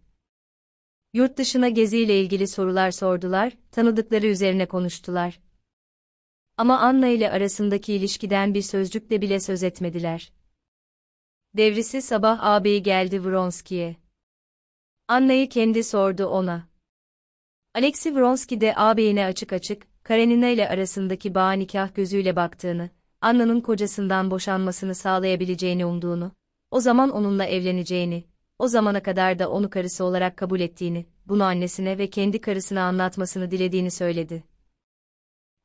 Yurt dışına geziyle ilgili sorular sordular, tanıdıkları üzerine konuştular. Ama Anna ile arasındaki ilişkiden bir sözcükle bile söz etmediler. Devrisi sabah ağabeyi geldi Vronski'ye. Anna'yı kendi sordu ona. Alexey Vronski de ağabeyine açık açık, Karenina ile arasındaki bağ nikah gözüyle baktığını, Anna'nın kocasından boşanmasını sağlayabileceğini umduğunu, o zaman onunla evleneceğini, o zamana kadar da onu karısı olarak kabul ettiğini, bunu annesine ve kendi karısına anlatmasını dilediğini söyledi.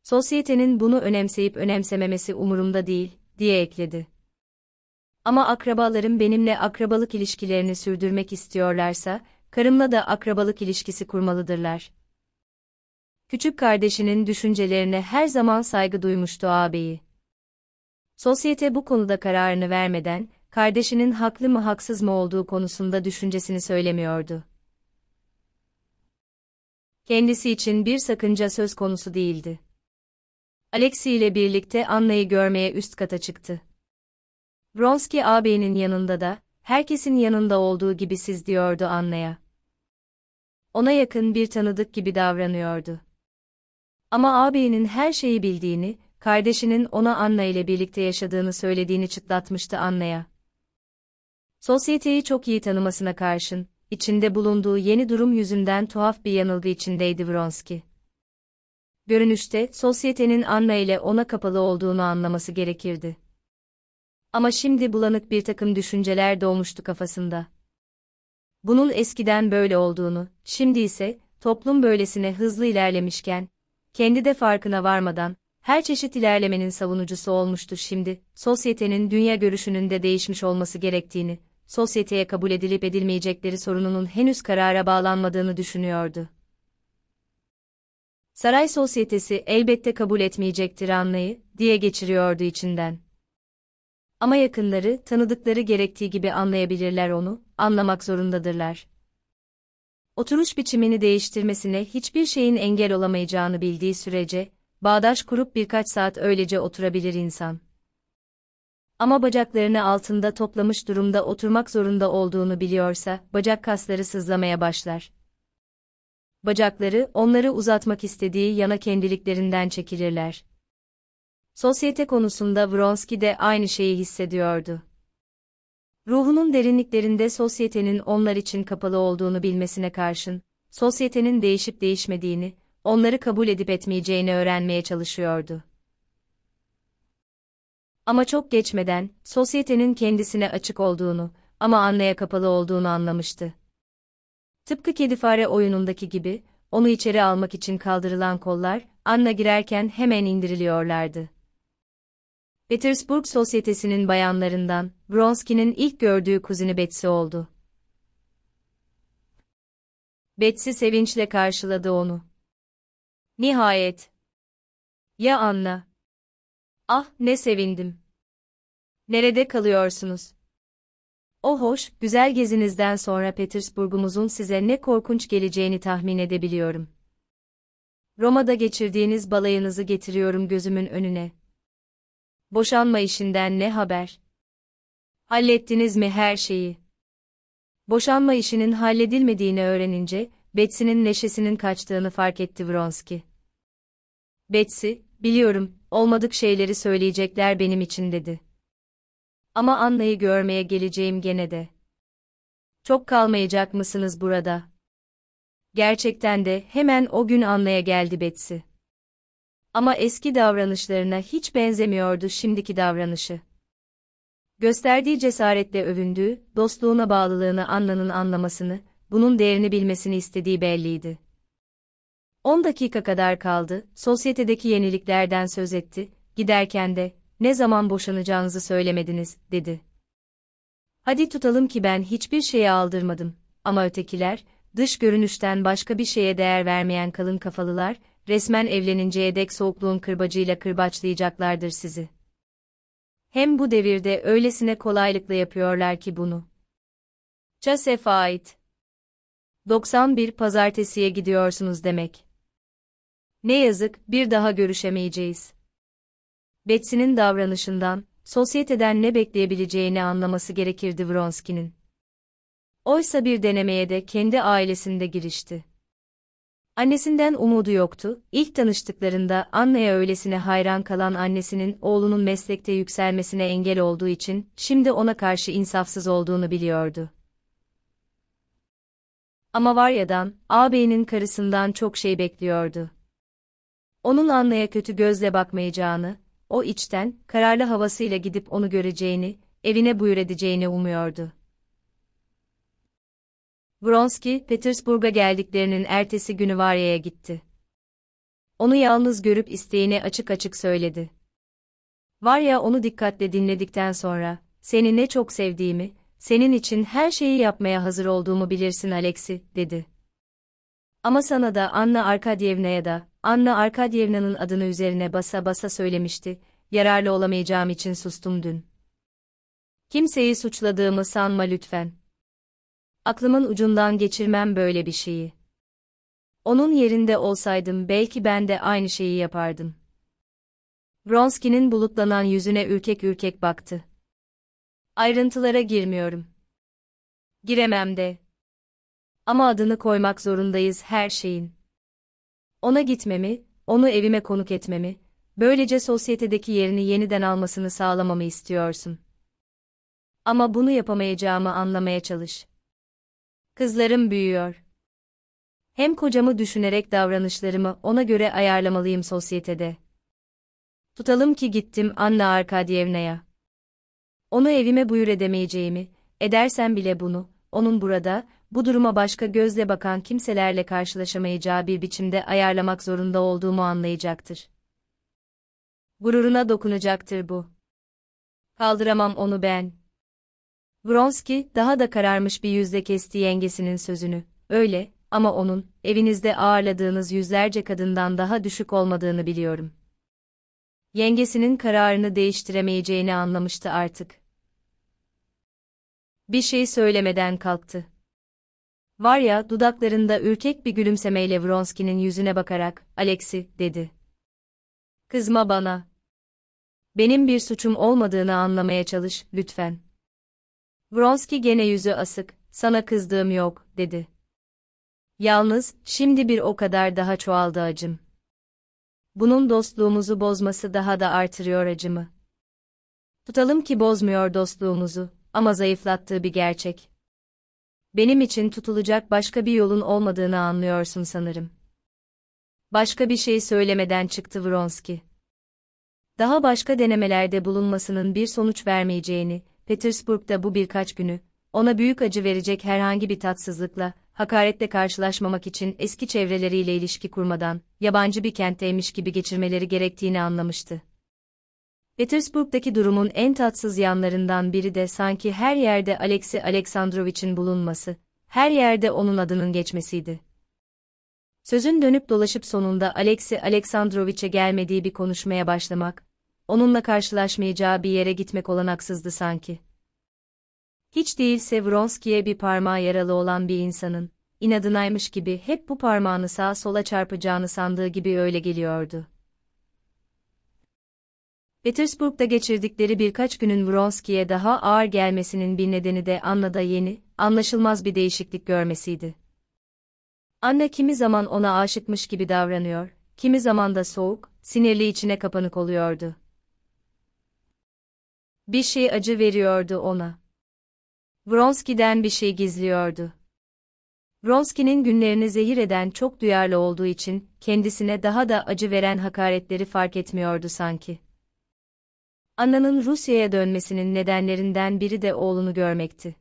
Sosyetenin bunu önemseyip önemsememesi umurumda değil, diye ekledi. Ama akrabalarım benimle akrabalık ilişkilerini sürdürmek istiyorlarsa, karımla da akrabalık ilişkisi kurmalıdırlar. Küçük kardeşinin düşüncelerine her zaman saygı duymuştu ağabeyi. Sosyete bu konuda kararını vermeden, kardeşinin haklı mı haksız mı olduğu konusunda düşüncesini söylemiyordu. Kendisi için bir sakınca söz konusu değildi. Alexey ile birlikte Anna'yı görmeye üst kata çıktı. Vronski ağabeyinin yanında da, herkesin yanında olduğu gibi siz diyordu Anna'ya. Ona yakın bir tanıdık gibi davranıyordu. Ama ağabeyinin her şeyi bildiğini, kardeşinin ona Anna ile birlikte yaşadığını söylediğini çıtlatmıştı Anna'ya. Sosyeteyi çok iyi tanımasına karşın, içinde bulunduğu yeni durum yüzünden tuhaf bir yanılgı içindeydi Vronski. Görünüşte, sosyetenin Anna ile ona kapalı olduğunu anlaması gerekirdi. Ama şimdi bulanık bir takım düşünceler dolmuştu kafasında. Bunun eskiden böyle olduğunu, şimdi ise, toplum böylesine hızlı ilerlemişken, kendi de farkına varmadan, her çeşit ilerlemenin savunucusu olmuştu şimdi, sosyetenin dünya görüşünün de değişmiş olması gerektiğini, sosyeteye kabul edilip edilmeyecekleri sorununun henüz karara bağlanmadığını düşünüyordu. Saray sosyetesi elbette kabul etmeyecektir Anna'yı, diye geçiriyordu içinden. Ama yakınları, tanıdıkları gerektiği gibi anlayabilirler onu, anlamak zorundadırlar. Oturuş biçimini değiştirmesine hiçbir şeyin engel olamayacağını bildiği sürece, bağdaş kurup birkaç saat öylece oturabilir insan. Ama bacaklarını altında toplamış durumda oturmak zorunda olduğunu biliyorsa, bacak kasları sızlamaya başlar. Bacakları, onları uzatmak istediği yana kendiliklerinden çekilirler. Sosyete konusunda Vronski de aynı şeyi hissediyordu. Ruhunun derinliklerinde sosyetenin onlar için kapalı olduğunu bilmesine karşın, sosyetenin değişip değişmediğini, onları kabul edip etmeyeceğini öğrenmeye çalışıyordu. Ama çok geçmeden, sosyetenin kendisine açık olduğunu, ama Anna'ya kapalı olduğunu anlamıştı. Tıpkı kedi-fare oyunundaki gibi, onu içeri almak için kaldırılan kollar, Anna girerken hemen indiriliyorlardı. Petersburg sosyetesinin bayanlarından, Vronski'nin ilk gördüğü kuzini Betsy oldu. Betsy sevinçle karşıladı onu. Nihayet. Ya Anna? Ah, ne sevindim. Nerede kalıyorsunuz? O hoş, güzel gezinizden sonra Petersburg'umuzun size ne korkunç geleceğini tahmin edebiliyorum. Roma'da geçirdiğiniz balayınızı getiriyorum gözümün önüne. Boşanma işinden ne haber? Hallettiniz mi her şeyi? Boşanma işinin halledilmediğini öğrenince, Betsy'nin neşesinin kaçtığını fark etti Vronski. Betsy, biliyorum, olmadık şeyleri söyleyecekler benim için dedi. Ama Anna'yı görmeye geleceğim gene de. Çok kalmayacak mısınız burada? Gerçekten de hemen o gün Anna'ya geldi Betsy. Ama eski davranışlarına hiç benzemiyordu şimdiki davranışı. Gösterdiği cesaretle övündüğü, dostluğuna bağlılığını Anna'nın anlamasını, bunun değerini bilmesini istediği belliydi. On dakika kadar kaldı, sosyetedeki yeniliklerden söz etti, giderken de, ne zaman boşanacağınızı söylemediniz, dedi. Hadi tutalım ki ben hiçbir şeye aldırmadım, ama ötekiler, dış görünüşten başka bir şeye değer vermeyen kalın kafalılar, resmen evleninceye dek soğukluğun kırbacıyla kırbaçlayacaklardır sizi. Hem bu devirde öylesine kolaylıkla yapıyorlar ki bunu. Çasef'e ait. doksan bir Pazartesi'ye gidiyorsunuz demek. Ne yazık, bir daha görüşemeyeceğiz. Betsy'nin davranışından, sosyeteden ne bekleyebileceğini anlaması gerekirdi Vronski'nin. Oysa bir denemeye de kendi ailesinde girişti. Annesinden umudu yoktu, ilk tanıştıklarında Anna'ya öylesine hayran kalan annesinin oğlunun meslekte yükselmesine engel olduğu için şimdi ona karşı insafsız olduğunu biliyordu. Ama Varya'dan, ağabeyinin karısından çok şey bekliyordu. Onun Anna'ya kötü gözle bakmayacağını, o içten, kararlı havasıyla gidip onu göreceğini, evine buyur edeceğini umuyordu. Vronski, Petersburg'a geldiklerinin ertesi günü Varya'ya gitti. Onu yalnız görüp isteğini açık açık söyledi. Varya onu dikkatle dinledikten sonra, "Seni ne çok sevdiğimi, senin için her şeyi yapmaya hazır olduğumu bilirsin Alexi," dedi. "Ama sana da Anna Arkadyevna'ya da, Anna Arkadyevna'nın adını üzerine basa basa söylemişti, yararlı olamayacağım için sustum dün. Kimseyi suçladığımı sanma lütfen. Aklımın ucundan geçirmem böyle bir şeyi. Onun yerinde olsaydım belki ben de aynı şeyi yapardım." Vronski'nin bulutlanan yüzüne ürkek ürkek baktı. "Ayrıntılara girmiyorum. Giremem de. Ama adını koymak zorundayız her şeyin. Ona gitmemi, onu evime konuk etmemi, böylece sosyetedeki yerini yeniden almasını sağlamamı istiyorsun. Ama bunu yapamayacağımı anlamaya çalış. Kızlarım büyüyor. Hem kocamı düşünerek davranışlarımı ona göre ayarlamalıyım sosyetede. Tutalım ki gittim Anna Arkadyevna'ya. Onu evime buyur edemeyeceğimi, edersen bile bunu, onun burada, bu duruma başka gözle bakan kimselerle karşılaşamayacağı bir biçimde ayarlamak zorunda olduğumu anlayacaktır. Gururuna dokunacaktır bu. Kaldıramam onu ben." Vronski, daha da kararmış bir yüzle kesti yengesinin sözünü. "Öyle, ama onun, evinizde ağırladığınız yüzlerce kadından daha düşük olmadığını biliyorum." Yengesinin kararını değiştiremeyeceğini anlamıştı artık. Bir şey söylemeden kalktı. Varya, dudaklarında ürkek bir gülümsemeyle Vronski'nin yüzüne bakarak, "Alexi," dedi. "Kızma bana. Benim bir suçum olmadığını anlamaya çalış, lütfen." Vronski gene yüzü asık, "Sana kızdığım yok," dedi. "Yalnız, şimdi bir o kadar daha çoğaldı acım. Bunun dostluğumuzu bozması daha da artırıyor acımı. Tutalım ki bozmuyor dostluğumuzu, ama zayıflattığı bir gerçek. Benim için tutulacak başka bir yolun olmadığını anlıyorsun sanırım." Başka bir şey söylemeden çıktı Vronski. Daha başka denemelerde bulunmasının bir sonuç vermeyeceğini, Petersburg'da bu birkaç günü, ona büyük acı verecek herhangi bir tatsızlıkla, hakaretle karşılaşmamak için eski çevreleriyle ilişki kurmadan, yabancı bir kentteymiş gibi geçirmeleri gerektiğini anlamıştı. Petersburg'daki durumun en tatsız yanlarından biri de sanki her yerde Alexey Aleksandrovich'in bulunması, her yerde onun adının geçmesiydi. Sözün dönüp dolaşıp sonunda Alexey Aleksandrovich'e gelmediği bir konuşmaya başlamak, onunla karşılaşmayacağı bir yere gitmek olanaksızdı sanki. Hiç değilse Vronski'ye bir parmağı yaralı olan bir insanın, inadınaymış gibi hep bu parmağını sağa sola çarpacağını sandığı gibi öyle geliyordu. Petersburg'da geçirdikleri birkaç günün Vronski'ye daha ağır gelmesinin bir nedeni de Anna'da yeni, anlaşılmaz bir değişiklik görmesiydi. Anna kimi zaman ona aşıkmış gibi davranıyor, kimi zaman da soğuk, sinirli içine kapanık oluyordu. Bir şey acı veriyordu ona. Vronski'den bir şey gizliyordu. Vronski'nin günlerini zehir eden çok duyarlı olduğu için kendisine daha da acı veren hakaretleri fark etmiyordu sanki. Anna'nın Rusya'ya dönmesinin nedenlerinden biri de oğlunu görmekti.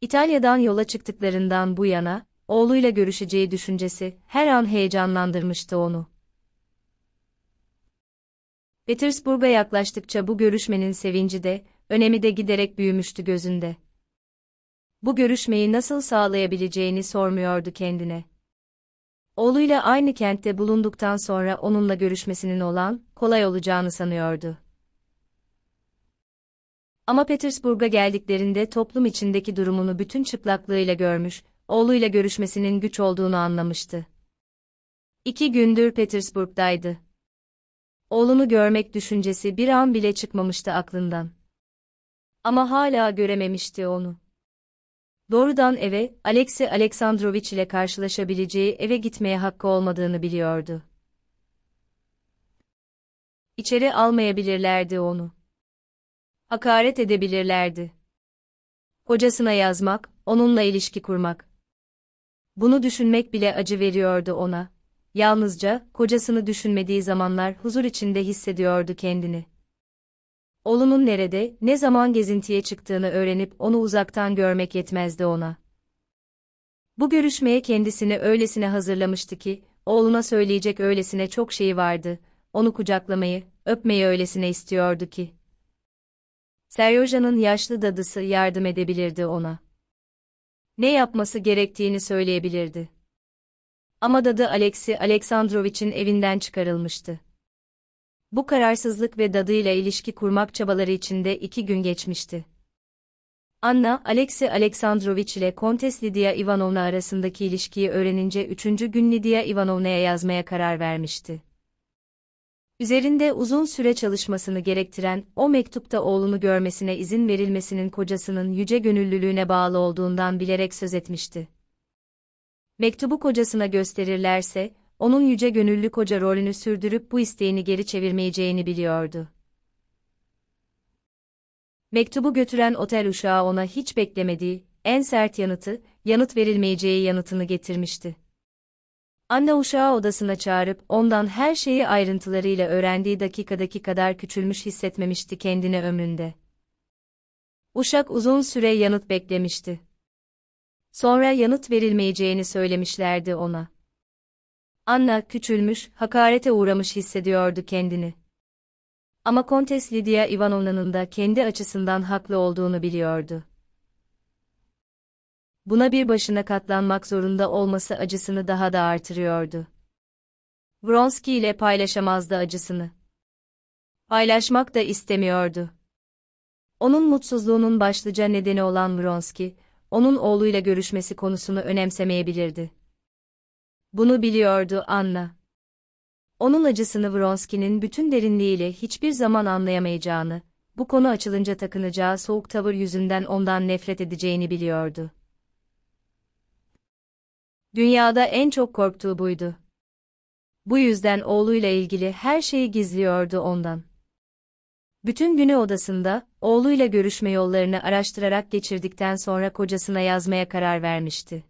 İtalya'dan yola çıktıklarından bu yana, oğluyla görüşeceği düşüncesi her an heyecanlandırmıştı onu. Petersburg'a yaklaştıkça bu görüşmenin sevinci de, önemi de giderek büyümüştü gözünde. Bu görüşmeyi nasıl sağlayabileceğini sormuyordu kendine. Oğluyla aynı kentte bulunduktan sonra onunla görüşmesinin olan, kolay olacağını sanıyordu. Ama Petersburg'a geldiklerinde toplum içindeki durumunu bütün çıplaklığıyla görmüş, oğluyla görüşmesinin güç olduğunu anlamıştı. İki gündür Petersburg'daydı. Oğlunu görmek düşüncesi bir an bile çıkmamıştı aklından. Ama hala görememişti onu. Doğrudan eve, Alexey Aleksandroviç ile karşılaşabileceği eve gitmeye hakkı olmadığını biliyordu. İçeri almayabilirlerdi onu. Hakaret edebilirlerdi. Kocasına yazmak, onunla ilişki kurmak. Bunu düşünmek bile acı veriyordu ona. Yalnızca, kocasını düşünmediği zamanlar huzur içinde hissediyordu kendini. Oğlunun nerede, ne zaman gezintiye çıktığını öğrenip onu uzaktan görmek yetmezdi ona. Bu görüşmeye kendisini öylesine hazırlamıştı ki, oğluna söyleyecek öylesine çok şey vardı, onu kucaklamayı, öpmeyi öylesine istiyordu ki. Seryoja'nın yaşlı dadısı yardım edebilirdi ona. Ne yapması gerektiğini söyleyebilirdi. Ama dadı Alexey Aleksandroviç'in evinden çıkarılmıştı. Bu kararsızlık ve dadıyla ilişki kurmak çabaları içinde iki gün geçmişti. Anna, Alexey Aleksandroviç ile Kontes Lidiya İvanovna arasındaki ilişkiyi öğrenince üçüncü gün Lidiya İvanovna'ya yazmaya karar vermişti. Üzerinde uzun süre çalışmasını gerektiren o mektupta oğlunu görmesine izin verilmesinin kocasının yüce gönüllülüğüne bağlı olduğundan bilerek söz etmişti. Mektubu kocasına gösterirlerse, onun yüce gönüllü koca rolünü sürdürüp bu isteğini geri çevirmeyeceğini biliyordu. Mektubu götüren otel uşağı ona hiç beklemediği, en sert yanıtı, yanıt verilmeyeceği yanıtını getirmişti. Anna uşağı odasına çağırıp ondan her şeyi ayrıntılarıyla öğrendiği dakikadaki kadar küçülmüş hissetmemişti kendini ömründe. Uşak uzun süre yanıt beklemişti. Sonra yanıt verilmeyeceğini söylemişlerdi ona. Anna küçülmüş, hakarete uğramış hissediyordu kendini. Ama Kontes Lidiya İvanovna'nın da kendi açısından haklı olduğunu biliyordu. Buna bir başına katlanmak zorunda olması acısını daha da artırıyordu. Vronski ile paylaşamazdı acısını. Paylaşmak da istemiyordu. Onun mutsuzluğunun başlıca nedeni olan Vronski, onun oğluyla görüşmesi konusunu önemsemeyebilirdi. Bunu biliyordu Anna. Onun acısını Vronski'nin bütün derinliğiyle hiçbir zaman anlayamayacağını, bu konu açılınca takınacağı soğuk tavır yüzünden ondan nefret edeceğini biliyordu. Dünyada en çok korktuğu buydu. Bu yüzden oğluyla ilgili her şeyi gizliyordu ondan. Bütün günü odasında, oğluyla görüşme yollarını araştırarak geçirdikten sonra kocasına yazmaya karar vermişti.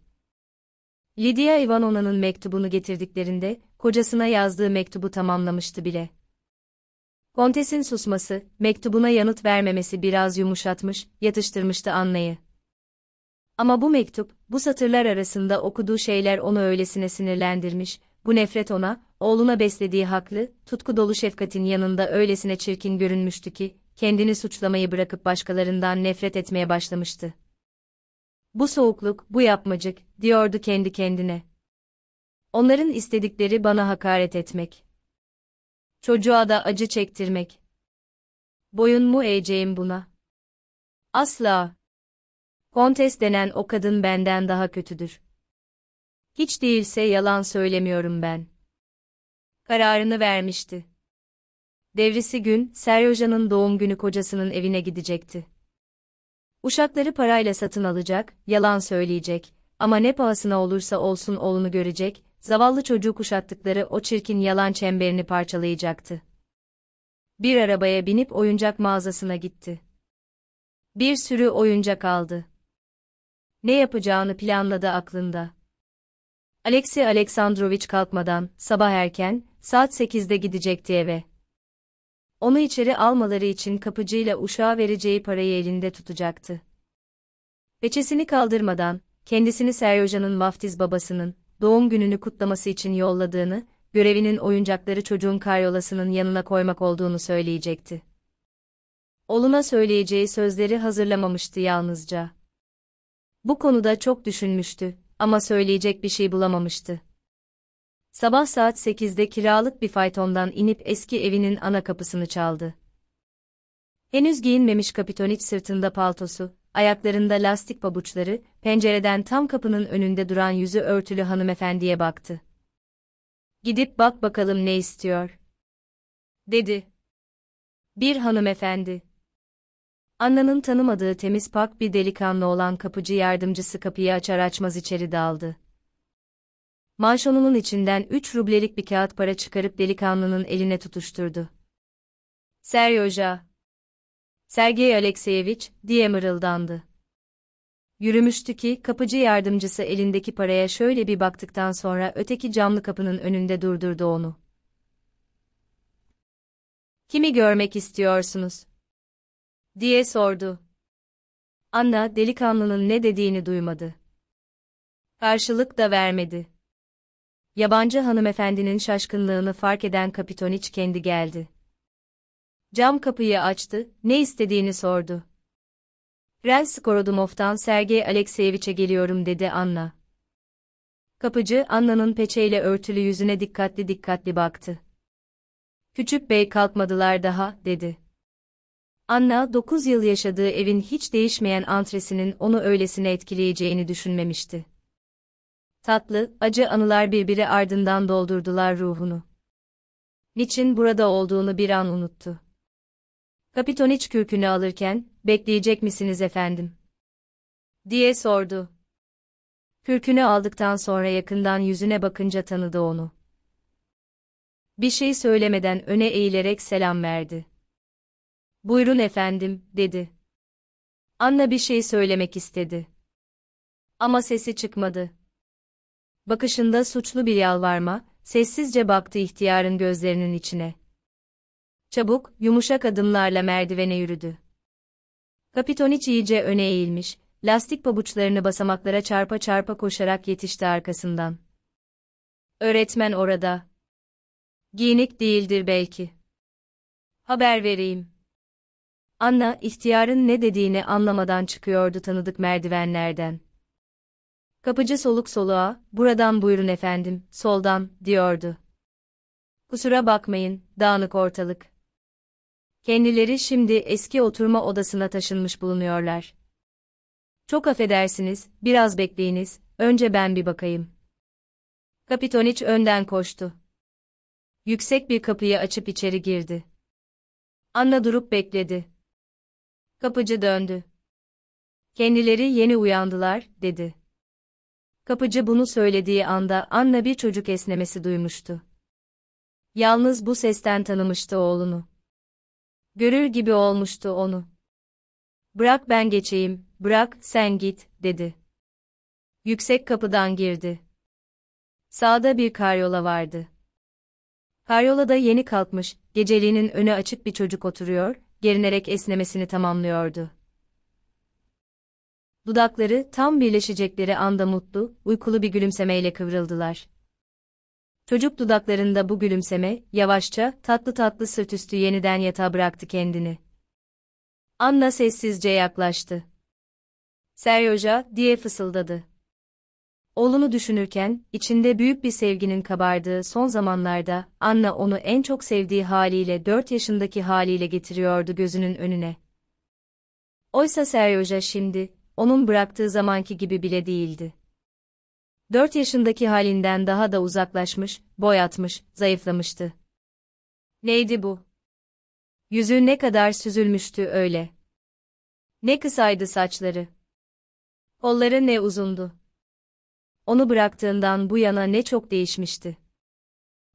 Lidiya İvanovna'nın mektubunu getirdiklerinde, kocasına yazdığı mektubu tamamlamıştı bile. Kontes'in susması, mektubuna yanıt vermemesi biraz yumuşatmış, yatıştırmıştı Anna'yı. Ama bu mektup, bu satırlar arasında okuduğu şeyler onu öylesine sinirlendirmiş, bu nefret ona, oğluna beslediği haklı, tutku dolu şefkatin yanında öylesine çirkin görünmüştü ki, kendini suçlamayı bırakıp başkalarından nefret etmeye başlamıştı. Bu soğukluk, bu yapmacık, diyordu kendi kendine. Onların istedikleri bana hakaret etmek. Çocuğa da acı çektirmek. Boyun mu eğeceğim buna? Asla. Kontes denen o kadın benden daha kötüdür. Hiç değilse yalan söylemiyorum ben. Kararını vermişti. Devrisi gün, Seryoja'nın doğum günü kocasının evine gidecekti. Uşakları parayla satın alacak, yalan söyleyecek, ama ne pahasına olursa olsun oğlunu görecek, zavallı çocuğu kuşattıkları o çirkin yalan çemberini parçalayacaktı. Bir arabaya binip oyuncak mağazasına gitti. Bir sürü oyuncak aldı. Ne yapacağını planladı aklında. Alexey Aleksandroviç kalkmadan, sabah erken, saat sekizde gidecekti eve. Onu içeri almaları için kapıcıyla uşağa vereceği parayı elinde tutacaktı. Peçesini kaldırmadan, kendisini Seryoja'nın vaftiz babasının, doğum gününü kutlaması için yolladığını, görevinin oyuncakları çocuğun karyolasının yanına koymak olduğunu söyleyecekti. Oğluna söyleyeceği sözleri hazırlamamıştı yalnızca. Bu konuda çok düşünmüştü ama söyleyecek bir şey bulamamıştı. Sabah saat sekizde kiralık bir faytondan inip eski evinin ana kapısını çaldı. Henüz giyinmemiş Kapitoniç sırtında paltosu, ayaklarında lastik pabuçları, pencereden tam kapının önünde duran yüzü örtülü hanımefendiye baktı. Gidip bak bakalım ne istiyor. dedi. Bir hanımefendi. Anna'nın tanımadığı temiz pak bir delikanlı olan kapıcı yardımcısı kapıyı açar açmaz içeri daldı. Manşonunun içinden üç rublelik bir kağıt para çıkarıp delikanlının eline tutuşturdu. Seryoja. Sergey Alekseyeviç, diye mırıldandı. Yürümüştü ki kapıcı yardımcısı elindeki paraya şöyle bir baktıktan sonra öteki camlı kapının önünde durdurdu onu. Kimi görmek istiyorsunuz? Diye sordu. Anna delikanlının ne dediğini duymadı. Karşılık da vermedi. Yabancı hanımefendinin şaşkınlığını fark eden Kapitoniç kendi geldi. Cam kapıyı açtı, ne istediğini sordu. Prens Skorodumov'tan Sergey Alekseyeviç'e geliyorum dedi Anna. Kapıcı Anna'nın peçeyle örtülü yüzüne dikkatli dikkatli baktı. Küçük bey kalkmadılar daha, dedi. Anna dokuz yıl yaşadığı evin hiç değişmeyen antresinin onu öylesine etkileyeceğini düşünmemişti. Tatlı, acı anılar birbiri ardından doldurdular ruhunu. Niçin burada olduğunu bir an unuttu. Kapitoniç kürkünü alırken, bekleyecek misiniz efendim? Diye sordu. Kürkünü aldıktan sonra yakından yüzüne bakınca tanıdı onu. Bir şey söylemeden öne eğilerek selam verdi. Buyurun efendim, dedi. Anna bir şey söylemek istedi. Ama sesi çıkmadı. Bakışında suçlu bir yalvarma, sessizce baktı ihtiyarın gözlerinin içine. Çabuk, yumuşak adımlarla merdivene yürüdü. Kapitoniç iyice öne eğilmiş, lastik pabuçlarını basamaklara çarpa çarpa koşarak yetişti arkasından. Öğretmen orada. Giyinik değildir belki. Haber vereyim. Anna, ihtiyarın ne dediğini anlamadan çıkıyordu tanıdık merdivenlerden. Kapıcı soluk soluğa, buradan buyurun efendim, soldan, diyordu. Kusura bakmayın, dağınık ortalık. Kendileri şimdi eski oturma odasına taşınmış bulunuyorlar. Çok affedersiniz, biraz bekleyiniz, önce ben bir bakayım. Kapitoniç önden koştu. Yüksek bir kapıyı açıp içeri girdi. Anna durup bekledi. Kapıcı döndü. Kendileri yeni uyandılar, dedi. Kapıcı bunu söylediği anda Anna bir çocuk esnemesi duymuştu. Yalnız bu sesten tanımıştı oğlunu. Görür gibi olmuştu onu. Bırak ben geçeyim, bırak sen git, dedi. Yüksek kapıdan girdi. Sağda bir karyola vardı. Karyolada yeni kalkmış, geceliğinin önü açık bir çocuk oturuyor, gerinerek esnemesini tamamlıyordu. Dudakları tam birleşecekleri anda mutlu, uykulu bir gülümsemeyle kıvrıldılar. Çocuk dudaklarında bu gülümseme, yavaşça, tatlı tatlı sırtüstü yeniden yatağa bıraktı kendini. Anna sessizce yaklaştı. Seryoja, diye fısıldadı. Oğlunu düşünürken, içinde büyük bir sevginin kabardığı son zamanlarda, Anna onu en çok sevdiği haliyle dört yaşındaki haliyle getiriyordu gözünün önüne. Oysa Seryoja şimdi, onun bıraktığı zamanki gibi bile değildi. Dört yaşındaki halinden daha da uzaklaşmış, boy atmış, zayıflamıştı. Neydi bu? Yüzü ne kadar süzülmüştü öyle. Ne kısaydı saçları. Kolları ne uzundu. Onu bıraktığından bu yana ne çok değişmişti.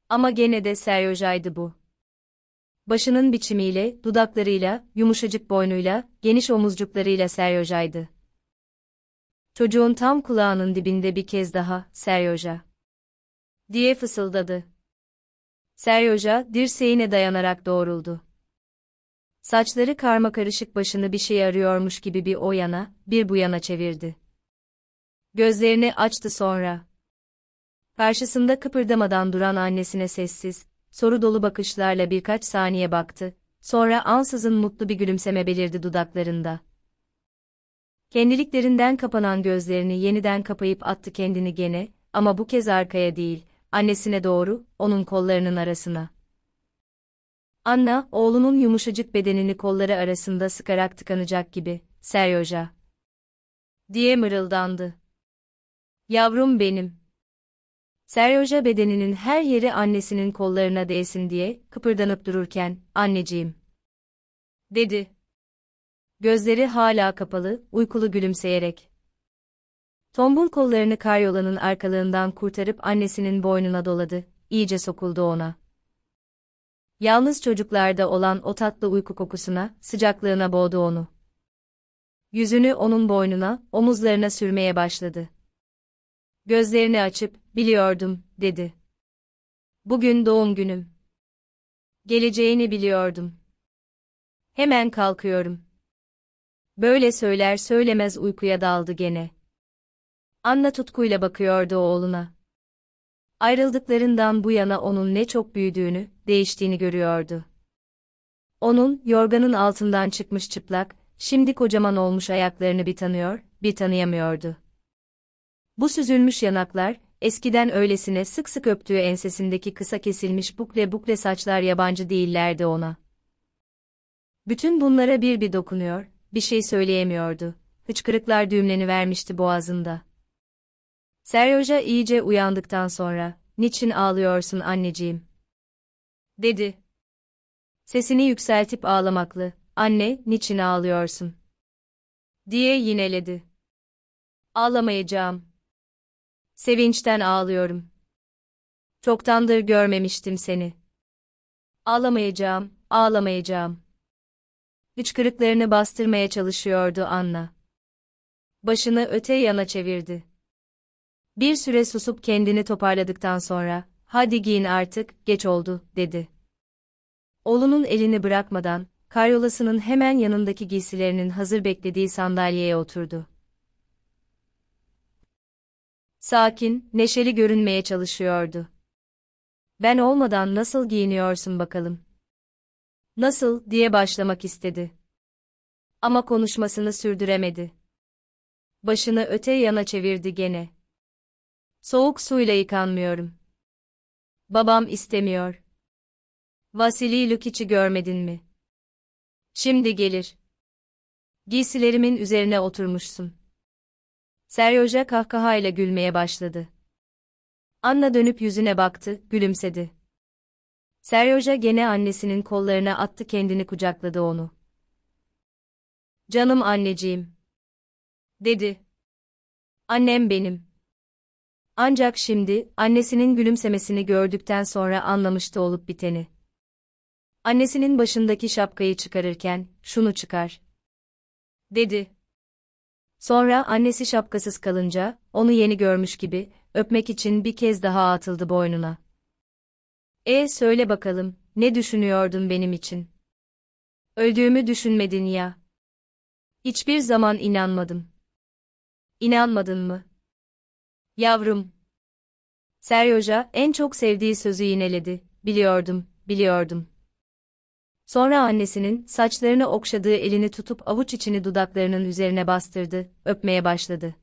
Ama gene de Seryoja'ydı bu. Başının biçimiyle, dudaklarıyla, yumuşacık boynuyla, geniş omuzcuklarıyla Seryoja'ydı. Çocuğun tam kulağının dibinde bir kez daha, Seryoja, diye fısıldadı. Seryoja, dirseğine dayanarak doğruldu. Saçları karmakarışık başını bir şey arıyormuş gibi bir o yana, bir bu yana çevirdi. Gözlerini açtı sonra. Karşısında kıpırdamadan duran annesine sessiz, soru dolu bakışlarla birkaç saniye baktı, sonra ansızın mutlu bir gülümseme belirdi dudaklarında. Kendiliklerinden kapanan gözlerini yeniden kapayıp attı kendini gene, ama bu kez arkaya değil, annesine doğru, onun kollarının arasına. Anna, oğlunun yumuşacık bedenini kolları arasında sıkarak tıkanacak gibi, Seryoja, diye mırıldandı. Yavrum benim. Seryoja bedeninin her yeri annesinin kollarına değsin diye kıpırdanıp dururken, "Anneciğim," dedi. Gözleri hala kapalı, uykulu gülümseyerek. Tombul kollarını karyolanın arkalığından kurtarıp annesinin boynuna doladı, iyice sokuldu ona. Yalnız çocuklarda olan o tatlı uyku kokusuna, sıcaklığına boğdu onu. Yüzünü onun boynuna, omuzlarına sürmeye başladı. Gözlerini açıp, "Biliyordum," dedi. "Bugün doğum günüm. Geleceğini biliyordum. Hemen kalkıyorum." Böyle söyler söylemez uykuya daldı gene. Anna tutkuyla bakıyordu oğluna. Ayrıldıklarından bu yana onun ne çok büyüdüğünü, değiştiğini görüyordu. Onun, yorganın altından çıkmış çıplak, şimdi kocaman olmuş ayaklarını bir tanıyor, bir tanıyamıyordu. Bu süzülmüş yanaklar, eskiden öylesine sık sık öptüğü ensesindeki kısa kesilmiş bukle bukle saçlar yabancı değillerdi ona. Bütün bunlara bir bir dokunuyor, bir şey söyleyemiyordu, hıçkırıklar düğümlenivermişti boğazında. Seryoja iyice uyandıktan sonra, "Niçin ağlıyorsun anneciğim?" dedi. Sesini yükseltip ağlamaklı, "Anne, niçin ağlıyorsun?" diye yineledi. "Ağlamayacağım. Sevinçten ağlıyorum. Çoktandır görmemiştim seni. Ağlamayacağım, ağlamayacağım." Hıçkırıklarını bastırmaya çalışıyordu Anna. Başını öte yana çevirdi. Bir süre susup kendini toparladıktan sonra, "Hadi giyin artık, geç oldu," dedi. Oğlunun elini bırakmadan, karyolasının hemen yanındaki giysilerinin hazır beklediği sandalyeye oturdu. Sakin, neşeli görünmeye çalışıyordu. "Ben olmadan nasıl giyiniyorsun bakalım? Nasıl?" diye başlamak istedi. Ama konuşmasını sürdüremedi. Başını öte yana çevirdi gene. "Soğuk suyla yıkanmıyorum. Babam istemiyor. Vasili Lukiç'i görmedin mi? Şimdi gelir. Giysilerimin üzerine oturmuşsun." Seryoja kahkahayla gülmeye başladı. Anna dönüp yüzüne baktı, gülümsedi. Seryoja gene annesinin kollarına attı kendini, kucakladı onu. "Canım anneciğim," dedi. "Annem benim." Ancak şimdi, annesinin gülümsemesini gördükten sonra anlamıştı olup biteni. Annesinin başındaki şapkayı çıkarırken, "Şunu çıkar," dedi. Sonra annesi şapkasız kalınca, onu yeni görmüş gibi, öpmek için bir kez daha atıldı boynuna. "E söyle bakalım, ne düşünüyordun benim için? Öldüğümü düşünmedin ya. Hiçbir zaman inanmadım. İnanmadın mı? Yavrum." Seryoja en çok sevdiği sözü yineledi, "Biliyordum, biliyordum." Sonra annesinin saçlarını okşadığı elini tutup avuç içini dudaklarının üzerine bastırdı, öpmeye başladı.